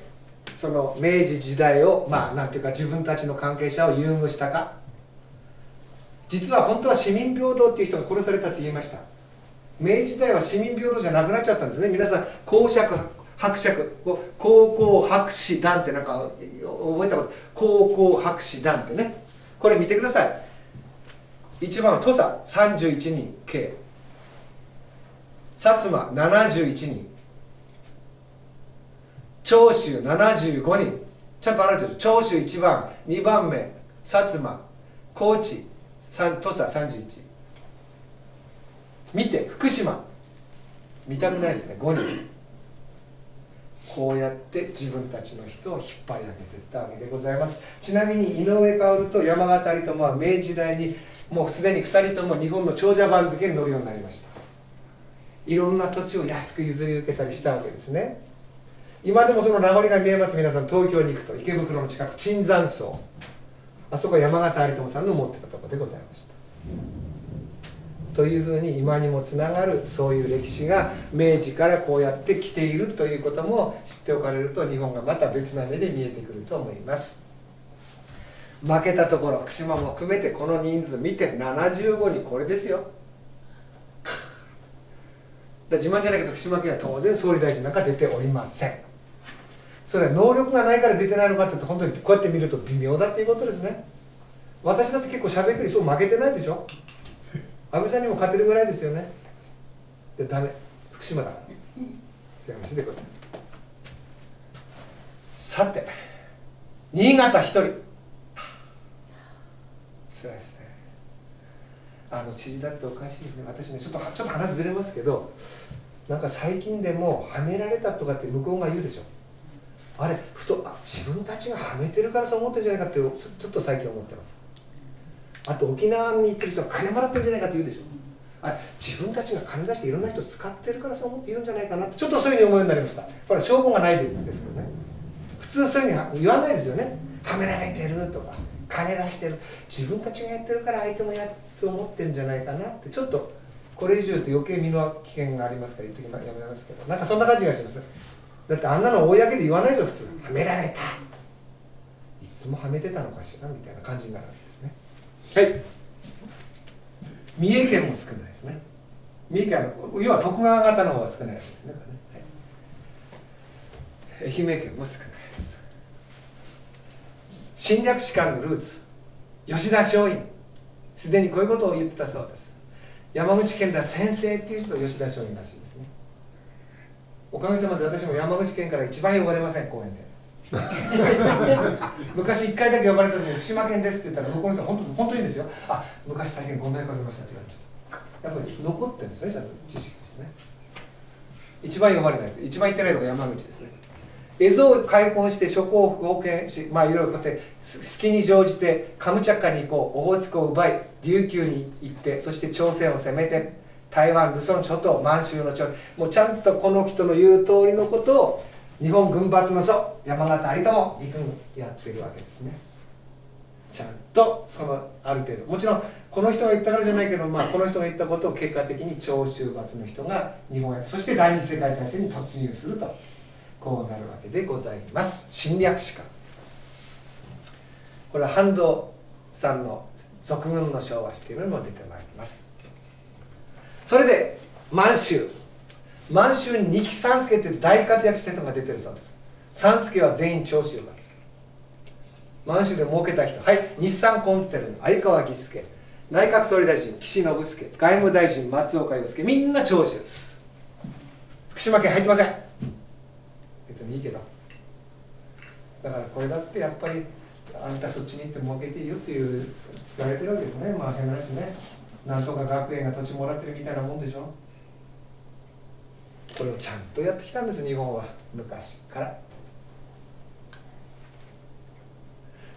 その明治時代をなんていうか自分たちの関係者を優遇したか。実は本当は市民平等っていう人が殺されたって言いました。明治時代は市民平等じゃなくなっちゃったんですね。皆さん公爵伯爵を高校博士団ってなんか覚えたこと、高校博士団ってね、これ見てください。1番は土佐31人計、薩摩71人、長州75人、ちゃんとあるんですよ。長州1番、2番目、薩摩、高知、土佐31。見て、福島、見たくないですね、5人。こうやって自分たちの人を引っ張り上げていったわけでございます。ちなみに井上薫と山縣有朋は明治時代にもうすでに2人とも日本の長者番付に乗るようになりました。いろんな土地を安く譲り受けたりしたわけですね。今でもその名残が見えます。皆さん東京に行くと池袋の近く椿山荘、あそこ山縣有朋さんの持ってたところでございました。というふうに今にもつながるそういう歴史が明治からこうやってきているということも知っておかれると日本がまた別な目で見えてくると思います。負けたところ福島も含めてこの人数見て75人、これですよ。だ自慢じゃないけど福島県は当然総理大臣なんか出ておりません。それは能力がないから出てないのかって本当にこうやって見ると微妙だっていうことですね。私だって結構しゃべくりそう負けてないでしょ。安倍さんにも勝てるぐらいですよね。でダメ、福島だ。でございます。さて新潟1人、つらいですね。知事だっておかしいですね。私ねちょっと話ずれますけど、なんか最近でもはめられたとかって向こうが言うでしょ。あれふと自分たちがはめてるからそう思ってるんじゃないかってちょっと最近思ってます。あと沖縄に行ってる人は金もらってるんじゃないかって言うでしょ。あれ自分たちが金出していろんな人使ってるからそう思って言うんじゃないかなってちょっとそういうふうに思うようになりました。これ証拠がないですけどね。普通そういうふうに言わないですよね。はめられてるとか金出してる、自分たちがやってるから相手もやると思ってるんじゃないかなって、ちょっとこれ以上言うと余計身の危険がありますから言っときまやめなんですけど、なんかそんな感じがします。だってあんなの公で言わないでしょ普通。はめられた、いつもはめてたのかしらみたいな感じになる。はい、三重県も少ないですね。三重県は要は徳川方の方が少ないですね、はい、愛媛県も少ないです。侵略史観のルーツ、吉田松陰すでにこういうことを言ってたそうです。山口県では先生っていう人吉田松陰らしいですね。おかげさまで私も山口県から一番呼ばれません、講演で。昔1回だけ呼ばれた時に「福島県です」って言ったら向こうの人は本当にですよ「あ昔大変ご迷惑かけました」って言われました。やっぱり残ってるんですね、ちゃんと知識ですね。一番呼ばれないです。一番行ってないのが山口ですね。蝦夷を開墾して諸侯を復権し、まあいろいろこうやって隙に乗じてカムチャッカに行こう、オホーツクを奪い琉球に行って、そして朝鮮を攻めて台湾、ルソン諸島、満州の諸島、もうちゃんとこの人の言う通りのことを日本軍閥の祖山縣有朋陸軍やってるわけですね。ちゃんとそのある程度、もちろんこの人が言ったからじゃないけど、この人が言ったことを結果的に長州閥の人が日本へ、そして第二次世界大戦に突入するとこうなるわけでございます。侵略史観、これは半藤さんの「賊軍の昭和史」というのにも出てまいります。それで満州に二木三助って大活躍した人が出てるそうです。三助は全員長州なんです。満州で儲けた人、はい、日産コンツテルの鮎川義助、内閣総理大臣岸信介、外務大臣松岡洋介、みんな長州です。福島県入ってません。別にいいけど、だからこれだってやっぱりあんたそっちに行って儲けていいよっていう伝われてるわけですね。まあ変な話ね、なんとか学園が土地もらってるみたいなもんでしょ。これをちゃんとやってきたんです、日本は昔から。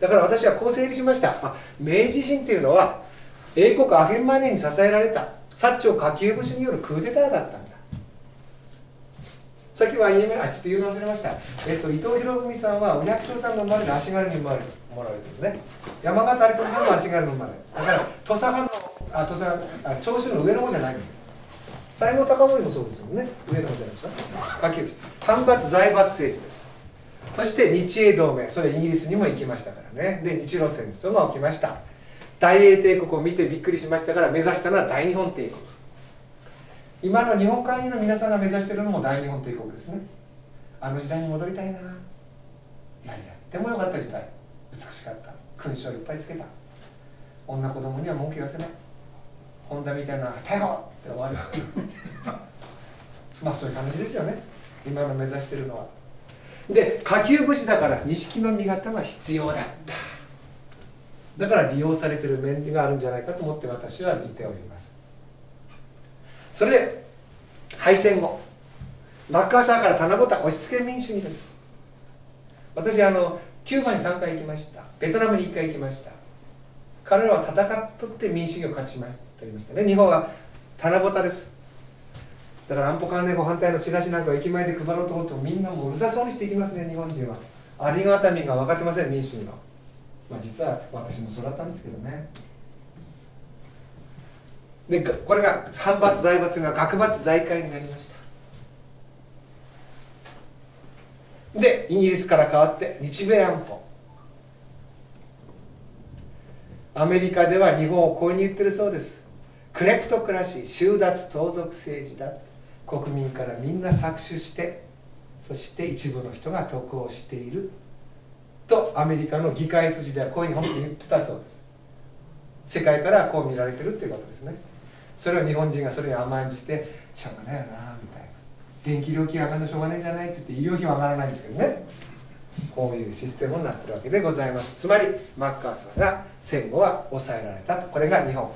だから私はこう整理しました。明治維新っていうのは英国アフェンマネーに支えられた薩長下級武士によるクーデターだったんだ。さっきはちょっと言うの忘れました。伊藤博文さんはお百姓さんの生まれで足軽に生まれもられてるね。山形有朋さんも足軽の生まれ。だから土佐藩の長州の上の方じゃないんですよ。西郷隆盛もそうですよね。上の方じゃないですか。下級武士。藩閥財閥政治です。そして日英同盟、それイギリスにも行きましたからね。で、日露戦争が起きました。大英帝国を見てびっくりしましたから目指したのは大日本帝国。今の日本会議の皆さんが目指しているのも大日本帝国ですね。あの時代に戻りたいな。何やってもよかった時代。美しかった。勲章いっぱいつけた。女子供には文句言わせない。本田みたいな逮捕って終わる。まあそういう感じですよね。今の目指しているのは。で、下級武士だから錦の身型は必要だった。だから利用されている面があるんじゃないかと思って私は見ております。それで敗戦後マッカーサーから棚ぼた押し付け民主にです。私キューバに3回行きました。ベトナムに1回行きました。彼らは戦っとって民主主義を勝ちまとりましたね。日本は棚ぼたです。だから安保関連法反対のチラシなんかを駅前で配ろうと思ってもみんなもううるさそうにしていきますね。日本人はありがたみが分かってません、民主主義の。実は私もそうだったんですけどね。でこれが藩閥財閥が学閥財界になりました。でイギリスから変わって日米安保、アメリカでは日本をこういうふうに言ってるそうです。クレプトクラシー、収奪盗賊政治だ、国民からみんな搾取して、そして一部の人が得をしているとアメリカの議会筋ではこういうふうに本当に言ってたそうです。世界からこう見られてるっていうことですね。それを日本人がそれに甘んじてしょうがないよなみたいな、電気料金上がるのしょうがないじゃないって言って医療費は上がらないんですけどね、こういうシステムになってるわけでございます。つまりマッカーサーが戦後は抑えられたと。これが日本、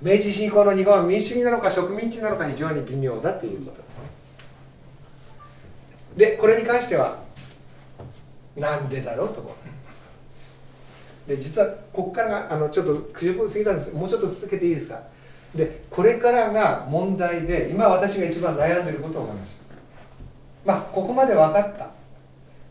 明治維新以降の日本は民主主義なのか植民地なのか非常に微妙だということですね。でこれに関してはなんでだろうと思う。で実はここからがちょっと90分過ぎたんです。もうちょっと続けていいですか。でこれからが問題で、今私が一番悩んでることをお話します。まあここまで分かった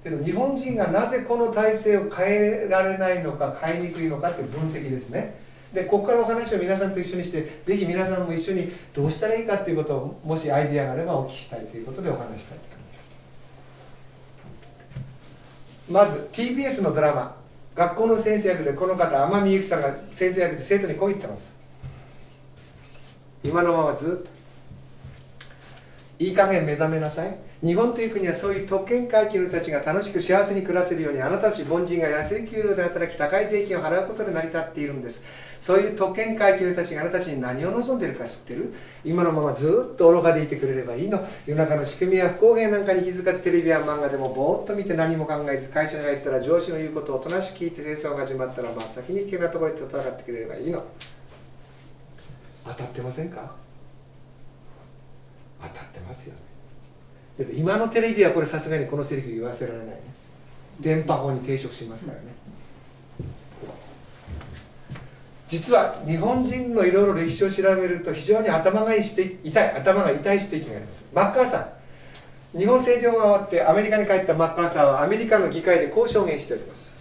けど、日本人がなぜこの体制を変えられないのか、変えにくいのかっていう分析ですね。でここからお話を皆さんと一緒にして、ぜひ皆さんも一緒にどうしたらいいかっていうことを、もしアイディアがあればお聞きしたいということでお話したいと思います。まず TBS のドラマ「学校の先生役」でこの方天海祐希さんが先生役で生徒にこう言ってます。今のままずっといい加減目覚めなさい。日本という国はそういう特権階級の人たちが楽しく幸せに暮らせるように、あなたたち凡人が安い給料で働き高い税金を払うことで成り立っているんです。そういう特権階級の人たちがあなたたちに何を望んでいるか知ってる？今のままずっと愚かでいてくれればいいの。世の中の仕組みや不公平なんかに気づかず、テレビや漫画でもぼーっと見て何も考えず、会社に入ったら上司の言うことをおとなしく聞いて、戦争が始まったら真っ先に危険なところで戦ってくれればいいの。当たってませんか？当たってますよね。だって今のテレビはこれさすがにこのセリフ言わせられないね。電波法に抵触しますからね。実は日本人のいろいろ歴史を調べると非常に頭が痛い指摘があります。マッカーサー、日本占領が終わってアメリカに帰ったマッカーサーはアメリカの議会でこう証言しております。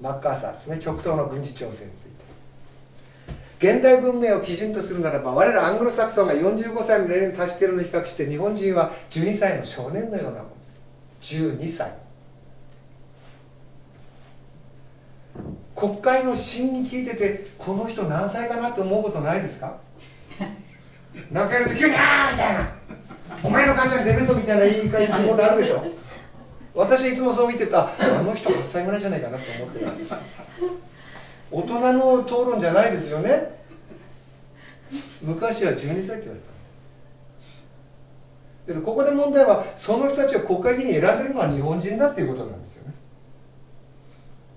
マッカーサーですね、極東の軍事調整について。現代文明を基準とするならば、我らアングロサクソンが45歳の年齢に達しているのに比較して、日本人は12歳の少年のようなものです。12歳、国会の審議聞いてて、この人何歳かなって思うことないですか？何回言うと急に「ああ！」みたいな「お前の会社に出べそ」みたいな言い返しすることあるでしょ。私いつもそう見てると、あの人8歳ぐらいじゃないかなって思ってる。大人の討論じゃないですよね。昔は12歳って言われた。でもここで問題は、その人たちを国会議員に選べるのは日本人だっていうことなんですよね。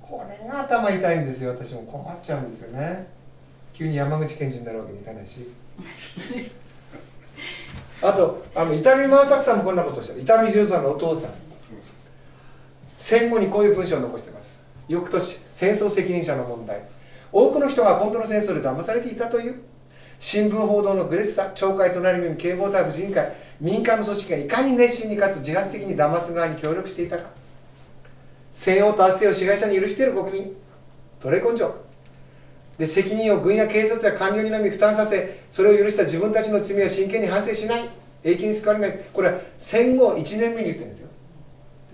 これが頭痛いんですよ。私も困っちゃうんですよね。急に山口県人になるわけにいかないしあと伊丹万作さんもこんなことをした。伊丹十三のお父さん、戦後にこういう文章を残してます。翌年、戦争責任者の問題。多くの人が今度の戦争で騙されていたという。新聞報道のグレッサ、懲戒隣組、警防隊、婦人会、民間の組織がいかに熱心にかつ自発的に騙す側に協力していたか。西欧と圧政を支配者に許している国民、奴隷根性で責任を軍や警察や官僚にのみ負担させ、それを許した自分たちの罪は真剣に反省しない、永久に救われない。これは戦後1年目に言ってるんですよ。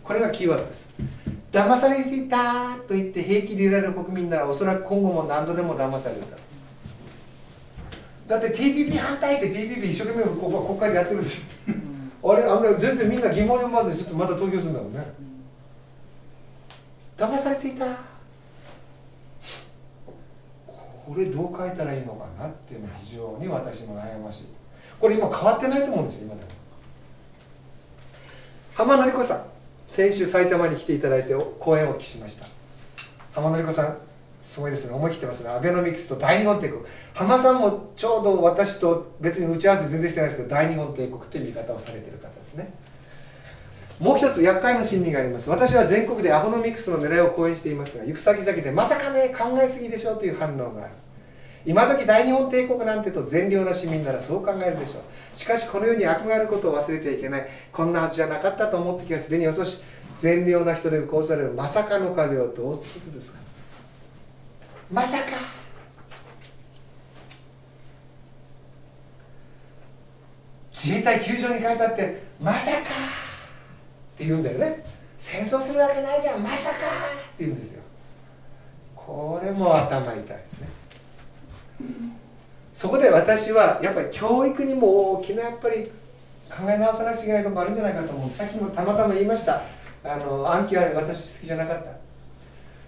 これがキーワードです。騙されていたと言って平気でいられる国民なら、おそらく今後も何度でも騙されるだろう。だって TPP 反対って TPP 一生懸命ここは国会でやってるんですよ。あれ、全然みんな疑問に思わずにちょっとまた投票するんだろうね。騙されていた、これどう書いたらいいのかなっていうのは非常に私も悩ましい。これ今変わってないと思うんですよ、今でも。浜典子さん、先週埼玉に来ていただいて講演をお聞きしました。浜典子さん、すごいですね、思い切ってますね。アベノミクスと大日本帝国。浜さんもちょうど私と別に打ち合わせ全然してないですけど、大日本帝国という見方をされている方ですね。もう一つ厄介な心理があります。私は全国でアベノミクスの狙いを講演していますが、行く先々でまさかね、考えすぎでしょうという反応がある。今時大日本帝国なんてと善良な市民ならそう考えるでしょう。しかしこの世に悪があることを忘れてはいけない。こんなはずじゃなかったと思ってきはすでに遅し、善良な人でこうされるまさかの壁をどう突き崩すか。まさか、自衛隊球場に変えたってまさかって言うんだよね。戦争するわけないじゃん、まさかって言うんですよ。これも頭痛いですね。そこで私はやっぱり教育にも大きなやっぱり考え直さなくちゃいけないこともあるんじゃないかと思う。さっきもたまたま言いました、暗記は私好きじゃなかった。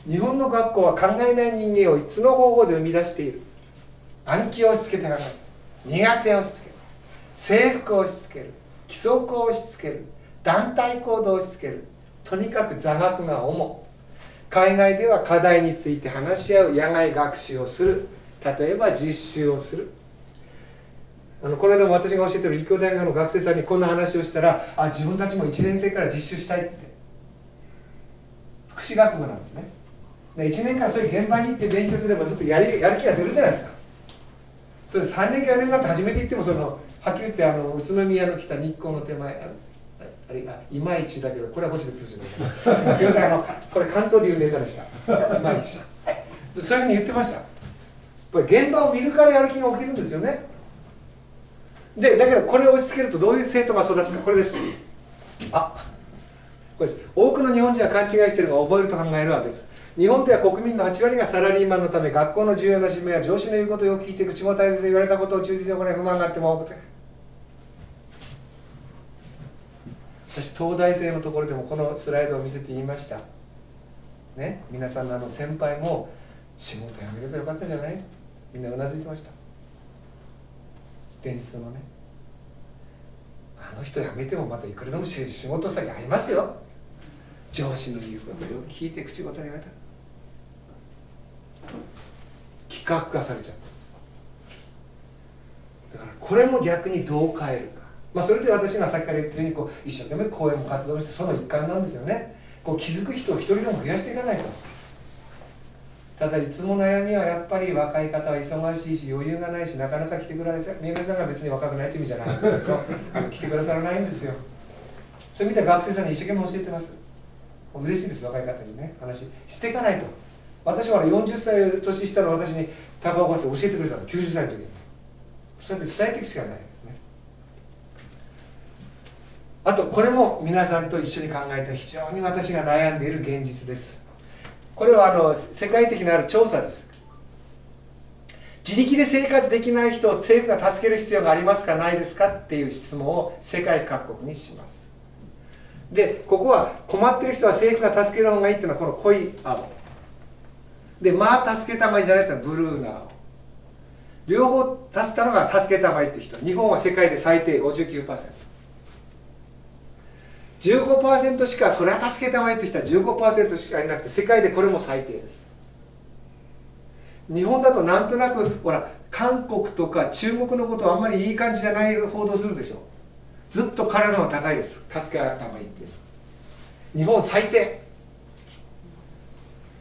日本の学校は考えない人間をいつの方法で生み出している。暗記を押し付けて考えます。苦手を押し付ける、制服を押し付ける、規則を押し付ける、団体行動を押し付ける。とにかく座学が主。海外では課題について話し合う、野外学習をする、例えば実習をする。この間も私が教えている立教大学の学生さんにこんな話をしたら、あ、自分たちも1年生から実習したいって。福祉学部なんですね。1年間そういう現場に行って勉強すればずっとやる気が出るじゃないですか。それ3年か4年になって初めて行っても、はっきり言って宇都宮の北、日光の手前、あれがいまいちだけど、これはこっちで通じるすみません、これ関東でいうネタでした。いまいち、そういうふうに言ってました。これ現場を見るからやる気が起きるんですよね。でだけどこれを押し付けるとどういう生徒が育つか。これです。あ、これです。多くの日本人は勘違いしているが覚えると考えるわけです。日本では国民の8割がサラリーマンのため、学校の重要な使命や上司の言うことをよく聞いて、口も大切に言われたことを忠実に行い、不満があっても多くて。私、東大生のところでもこのスライドを見せて言いましたね。皆さんの先輩も仕事辞めればよかったじゃない、みんなうなずいてました。電通のね、あの人辞めてもまたいくらでも仕事先ありますよ。上司の言うことを聞いて口元に言われた。企画化されちゃったんです。だからこれも逆にどう変えるか。まあそれで私がさっきから言ってるように、こう一生懸命講演も活動して、その一環なんですよね。こう気づく人を一人でも増やしていかないと。ただいつも悩みはやっぱり若い方は忙しいし余裕がないし、なかなか来てください。宮崎さんが別に若くないという意味じゃないんですけど来てくださらないんですよ。それ見た学生さんに一生懸命教えてます。嬉しいです、若い方にね、話していかないと。私は40歳年下の私に高岡さん教えてくれたの、90歳の時に。そうやって伝えていくしかないですね。あとこれも皆さんと一緒に考えた非常に私が悩んでいる現実です。これは世界的なある調査です。自力で生活できない人を政府が助ける必要がありますかないですかっていう質問を世界各国にします。でここは困ってる人は政府が助ける方がいいっていうのはこの濃い青で、まあ助けたまえじゃないっていうのはブルーな青、両方助けたのが助けたまえって人。日本は世界で最低 59%、15% しかそれは助けたまえとしたら 15% しかいなくて、世界でこれも最低です。日本だとなんとなくほら韓国とか中国のことはあんまりいい感じじゃない報道するでしょ。ずっと彼の方が高いです、助け合った方がいいって。日本最低。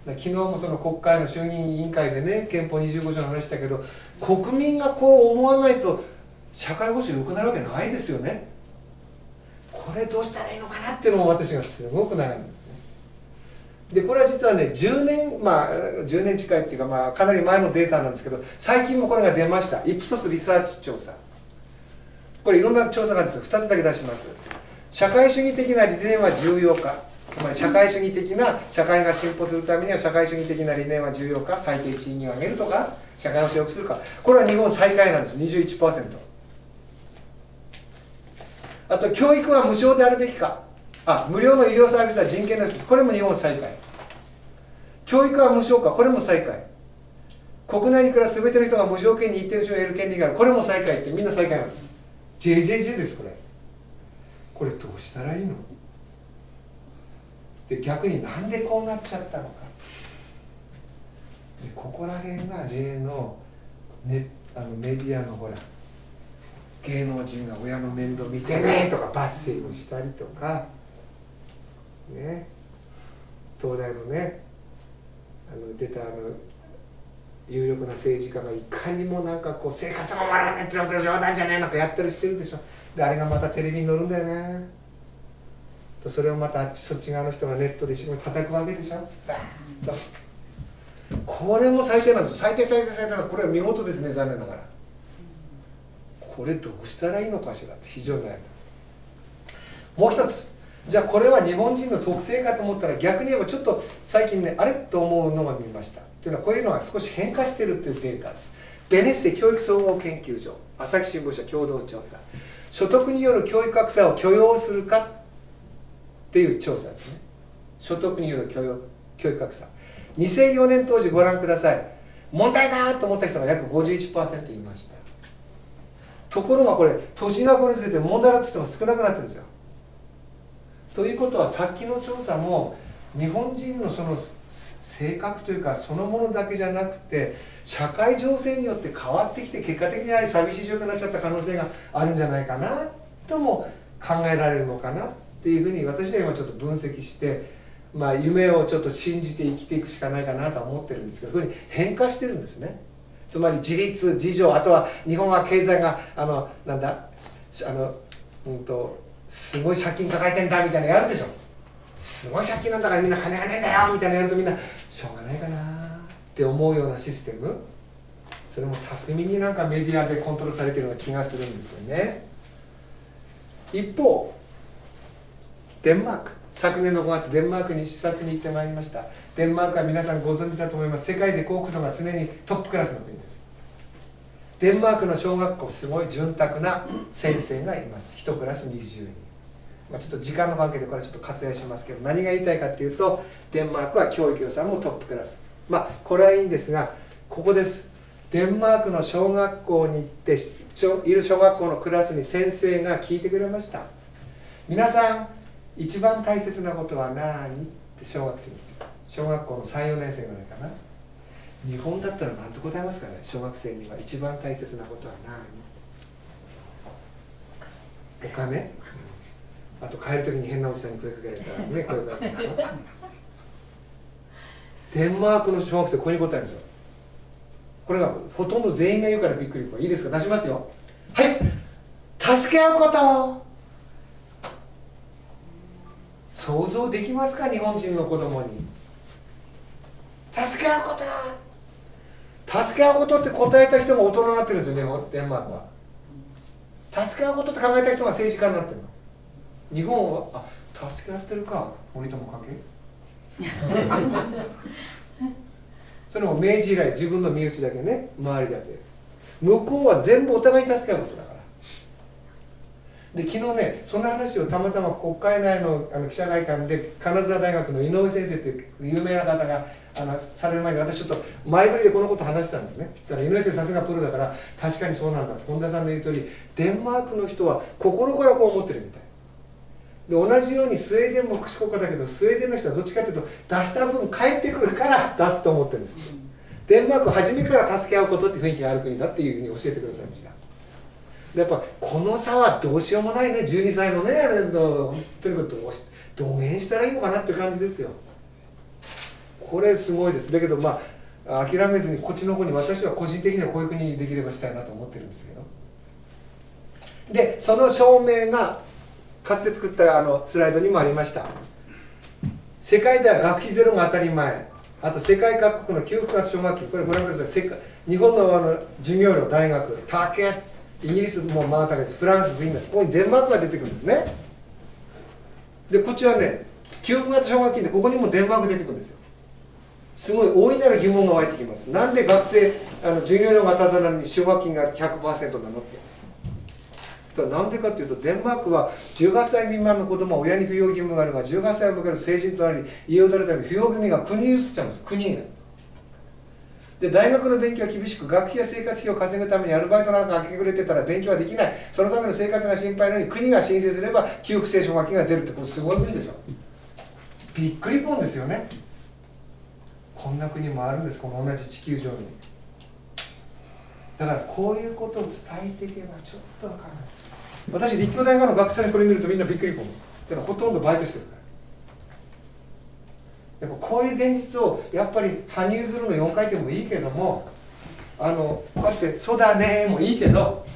昨日もその国会の衆議院委員会でね、憲法25条の話したけど、国民がこう思わないと社会保障良くなるわけないですよね。これどうしたらいいのかなっていうのも私がすごく悩んでるんですね。でこれは実はね、10年近いっていうか、かなり前のデータなんですけど、最近もこれが出ました。イプソスリサーチ調査。これいろんな調査があるんですよ。2つだけ出します。社会主義的な理念は重要か。つまり社会主義的な、社会が進歩するためには社会主義的な理念は重要か、最低賃金を上げるとか、社会保障を良くするか。これは日本最下位なんです、21%。あと、教育は無償であるべきか。無料の医療サービスは人権の一つ。これも日本最下位。教育は無償か。これも最下位。国内に暮らす全ての人が無条件に一定の賞を得る権利がある。これも最下位って、みんな最下位なんです。JJJ です、これ。これどうしたらいいの？で逆になんでこうなっちゃったのか。でここら辺が例の、ね、メディアのほら、芸能人が親の面倒見てねとかバッシングしたりとか、ね、東大のね出た有力な政治家がいかにもなんかこう生活も終わらないってのと冗談じゃねえのかやったりしてるでしょ。であれがまたテレビに載るんだよね。とそれをまたそっち側の人がネットで一緒に叩くわけでしょ。これも最低なんですよ。最低。これは見事ですね、残念ながら。これどうしたらいいのかしらって非常に悩みます。もう一つ、じゃあこれは日本人の特性かと思ったら、逆に言えばちょっと最近ね、あれと思うのが見ました。というのはこういうのが少し変化しているというデータです。ベネッセ教育総合研究所、朝日新聞社共同調査、所得による教育格差を許容するかっていう調査ですね。所得による教育格差。2004年当時ご覧ください。問題だと思った人が約 51% いました。ところがこれ、年がこれについて問題だとしても少なくなってるんですよ。ということは、さっきの調査も日本人のその性格というかそのものだけじゃなくて、社会情勢によって変わってきて、結果的にああいう寂しい状況になっちゃった可能性があるんじゃないかなとも考えられるのかなっていうふうに私は今ちょっと分析して、夢をちょっと信じて生きていくしかないかなとは思ってるんですけど、そういうふうに変化してるんですね。つまり自立、自助、あとは日本は経済がすごい借金抱えてんだみたいなやるでしょ。すごい借金なんだからみんな金がねえんだよみたいなやると、みんなしょうがないかなって思うようなシステム。それも巧みになんかメディアでコントロールされてるような気がするんですよね。一方デンマーク、昨年の5月デンマークに視察に行ってまいりました。デンマークは皆さんご存知だと思います。世界で幸福度が常にトップクラスの国です。デンマークの小学校、すごい潤沢な先生がいます。1クラス20人。ちょっと時間の関係でこれちょっと割愛しますけど、何が言いたいかっていうと、デンマークは教育予算もトップクラス。これはいいんですが、ここです。デンマークの小学校に行っている小学校のクラスに先生が聞いてくれました。皆さん一番大切なことは何って小学校の3、4年生ぐらいかな。日本だったら何と答えますかね。小学生には一番大切なことは何？お金。あと帰るときに変なおじさんに声かけられたらね、声かけられたら。デンマークの小学生、これに答えるんですよ。これがほとんど全員が言うからびっくり。いいですか、出しますよ。はい。助け合うこと。想像できますか、日本人の子供に。助け合うこと。助け合うことって答えた人が大人になってるんですよね、デンマークは。助け合うことって考えた人が政治家になってるの。日本は助け合ってるか、森友かけそれも明治以来、自分の身内だけね、周りだけ。向こうは全部お互い助け合うことだから。で昨日ね、そんな話をたまたま国会内の記者会館で、金沢大学の井上先生という有名な方がされる前に、私ちょっと前振りでこのことを話したんですね。だから井上先生、さすがプロだから確かにそうなんだと。本田さんの言うとおり、デンマークの人は心からこう思ってるみたいで、同じようにスウェーデンも福祉国家だけど、スウェーデンの人はどっちかというと出した分返ってくるから出すと思ってるんです。デンマークは初めから助け合うことって雰囲気がある国だっていうふうに教えてくださいました。でやっぱこの差はどうしようもないね、12歳のねあれの本当にどげんしたらいいのかなっていう感じですよ。これすごいです。だけどまあ諦めずにこっちの方に、私は個人的にはこういう国にできればしたいなと思ってるんですけど。でその証明がかつて作ったスライドにもありました。世界では学費ゼロが当たり前、あと世界各国の給付型奨学金、これご覧ください。日本の授業料、大学高い、イギリスもまあ高いです、フランス、フィンランド、ここにデンマークが出てくるんですね。でこっちはね給付型奨学金で、ここにもデンマーク出てくるんですよ。すごい大いなる疑問が湧いてきます。なんで学生授業料が当たらないのに奨学金が 100% なのって。なんでかっていうと、デンマークは18歳未満の子供は親に扶養義務があるが、18歳を迎える成人となり家を出るために扶養義務が国に移っちゃうんです。国で大学の勉強は厳しく、学費や生活費を稼ぐためにアルバイトなんか明け暮れてたら勉強はできない、そのための生活が心配なのに国が申請すれば給付奨学金が出るって、これすごい国でしょ。びっくりぽんですよね。こんな国もあるんです、この同じ地球上に。だからこういうことを伝えていけばちょっと分からない。私、立教大学の学生にこれ見るとみんなびっくりぽんです。だからほとんどバイトしてるから。やっぱこういう現実を、やっぱり羽生結弦の4回転もいいけども、こうやって「そうだね」もいいけど、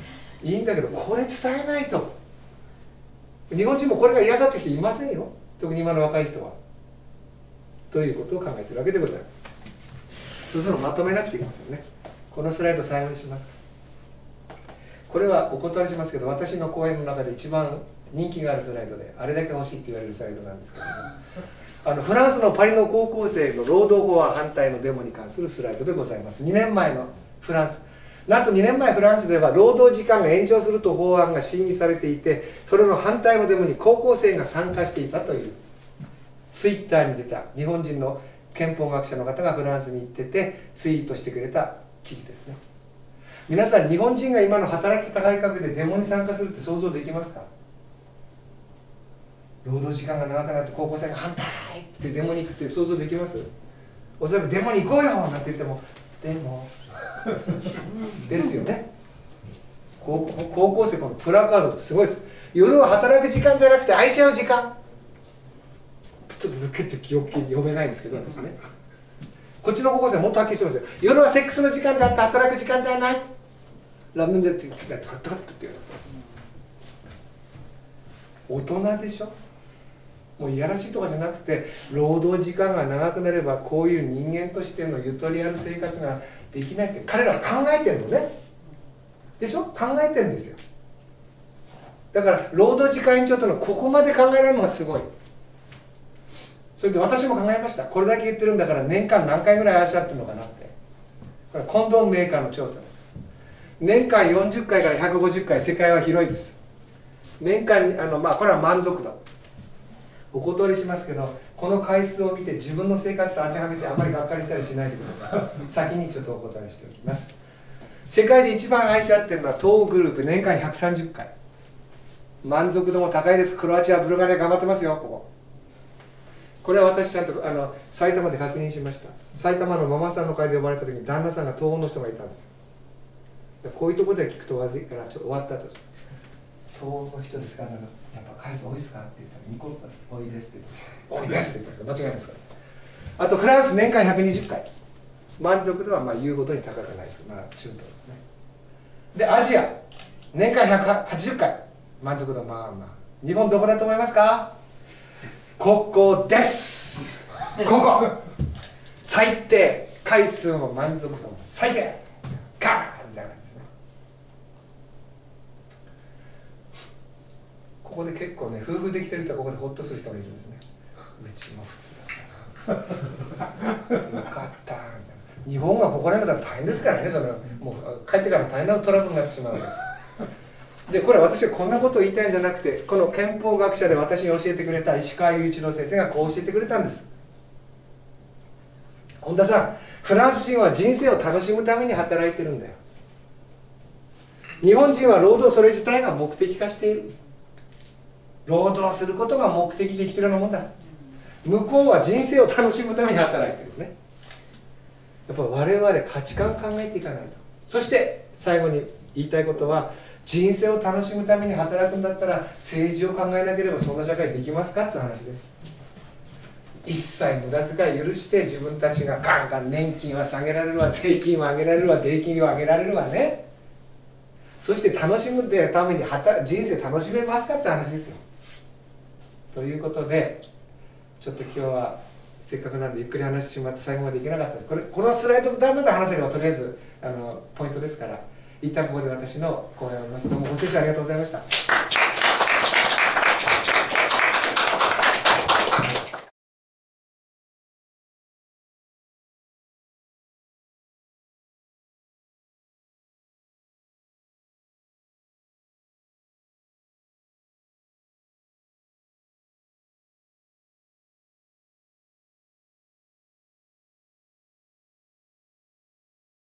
いいんだけど、これ伝えないと。日本人もこれが嫌だって人いませんよ、特に今の若い人は。ということを考えてるわけでございます。そろそろまとめなくちゃいけませんね。このスライド最後にします。これはお断りしますけど、私の講演の中で一番人気があるスライドで、あれだけ欲しいって言われるスライドなんですけども、フランスのパリの高校生の労働法は反対のデモに関するスライドでございます。2年前のフランス、なんと2年前フランスでは労働時間が延長すると法案が審議されていて、それの反対のデモに高校生が参加していたという、ツイッターに出た日本人の憲法学者の方がフランスに行っててツイートしてくれた記事ですね。皆さん、日本人が今の働き方改革でデモに参加するって想像できますか？労働時間が長くなって高校生が反対ってデモに行くって想像できます？おそらくデモに行こうよなんて言ってもデモですよね。高校生、このプラカードってすごいです。夜は働く時間じゃなくて愛し合う時間。ちょっと結構記憶読めないんですけど、私ね、こっちの高校生はもっとはっきりしてますよ。夜はセックスの時間であって働く時間ではない。ラムネって言うとかって言うの。大人でしょ。もういやらしいとかじゃなくて、労働時間が長くなればこういう人間としてのゆとりある生活ができないって彼らは考えてるのね。でしょ、考えてるんですよ。だから労働時間延長というのはここまで考えられるのがすごい。それで私も考えました。これだけ言ってるんだから年間何回ぐらい愛し合ってるのかなって。これコンドームメーカーの調査です。年間40回から150回、世界は広いです。年間にこれは満足度、お断りしますけど、この回数を見て自分の生活と当てはめてあまりがっかりしたりしないでください。先にちょっとお断りしておきます。世界で一番愛し合ってるのは東欧グループ、年間130回、満足度も高いです。クロアチア、ブルガリア頑張ってますよ。これは私ちゃんと埼玉で確認しました。埼玉のママさんの会で呼ばれた時に旦那さんが東欧の人がいたんですよ。こういうところで聞くとわずいから、ちょっと終わった後、東欧の人ですか、やっぱ回数多いですかって言ったら、ニコッと多いですって言ってました。多いですって言ってました。間違いないですから。あとフランス、年間120回、満足度はまあ言うごとに高くないです。まあ中等ですね。でアジア、年間180回、満足度まあまあ。日本どこだと思いますか？ここです。ここ最低回数も満足度も最低かみたいな感じですね。ここで結構ね、夫婦できてる人はここでホッとする人がいるんですね。うちも普通だったよかったみたいな。日本がここら辺だったら大変ですからね。それもう帰ってから大変なトラブルになってしまうわけです。でこれ私はこんなことを言いたいんじゃなくて、この憲法学者で私に教えてくれた石川雄一郎先生がこう教えてくれたんです。本田さん、フランス人は人生を楽しむために働いてるんだよ。日本人は労働それ自体が目的化している。労働することが目的で生きてるようなもんだ。向こうは人生を楽しむために働いてるね。やっぱ我々価値観を考えていかないと。そして最後に言いたいことは、人生を楽しむために働くんだったら政治を考えなければそんな社会できますかっていう話です。一切無駄遣い許して自分たちがガンガン年金は下げられるわ、税金は上げられるわ、税金は上げられるわね。そして楽しむために人生楽しめますかって話ですよ。ということで、ちょっと今日はせっかくなんでゆっくり話してしまって最後までいけなかったです。このスライドだめだ話せればとりあえずポイントですから、一旦ここで私の講演を終わります。どうもご清聴ありがとうございました。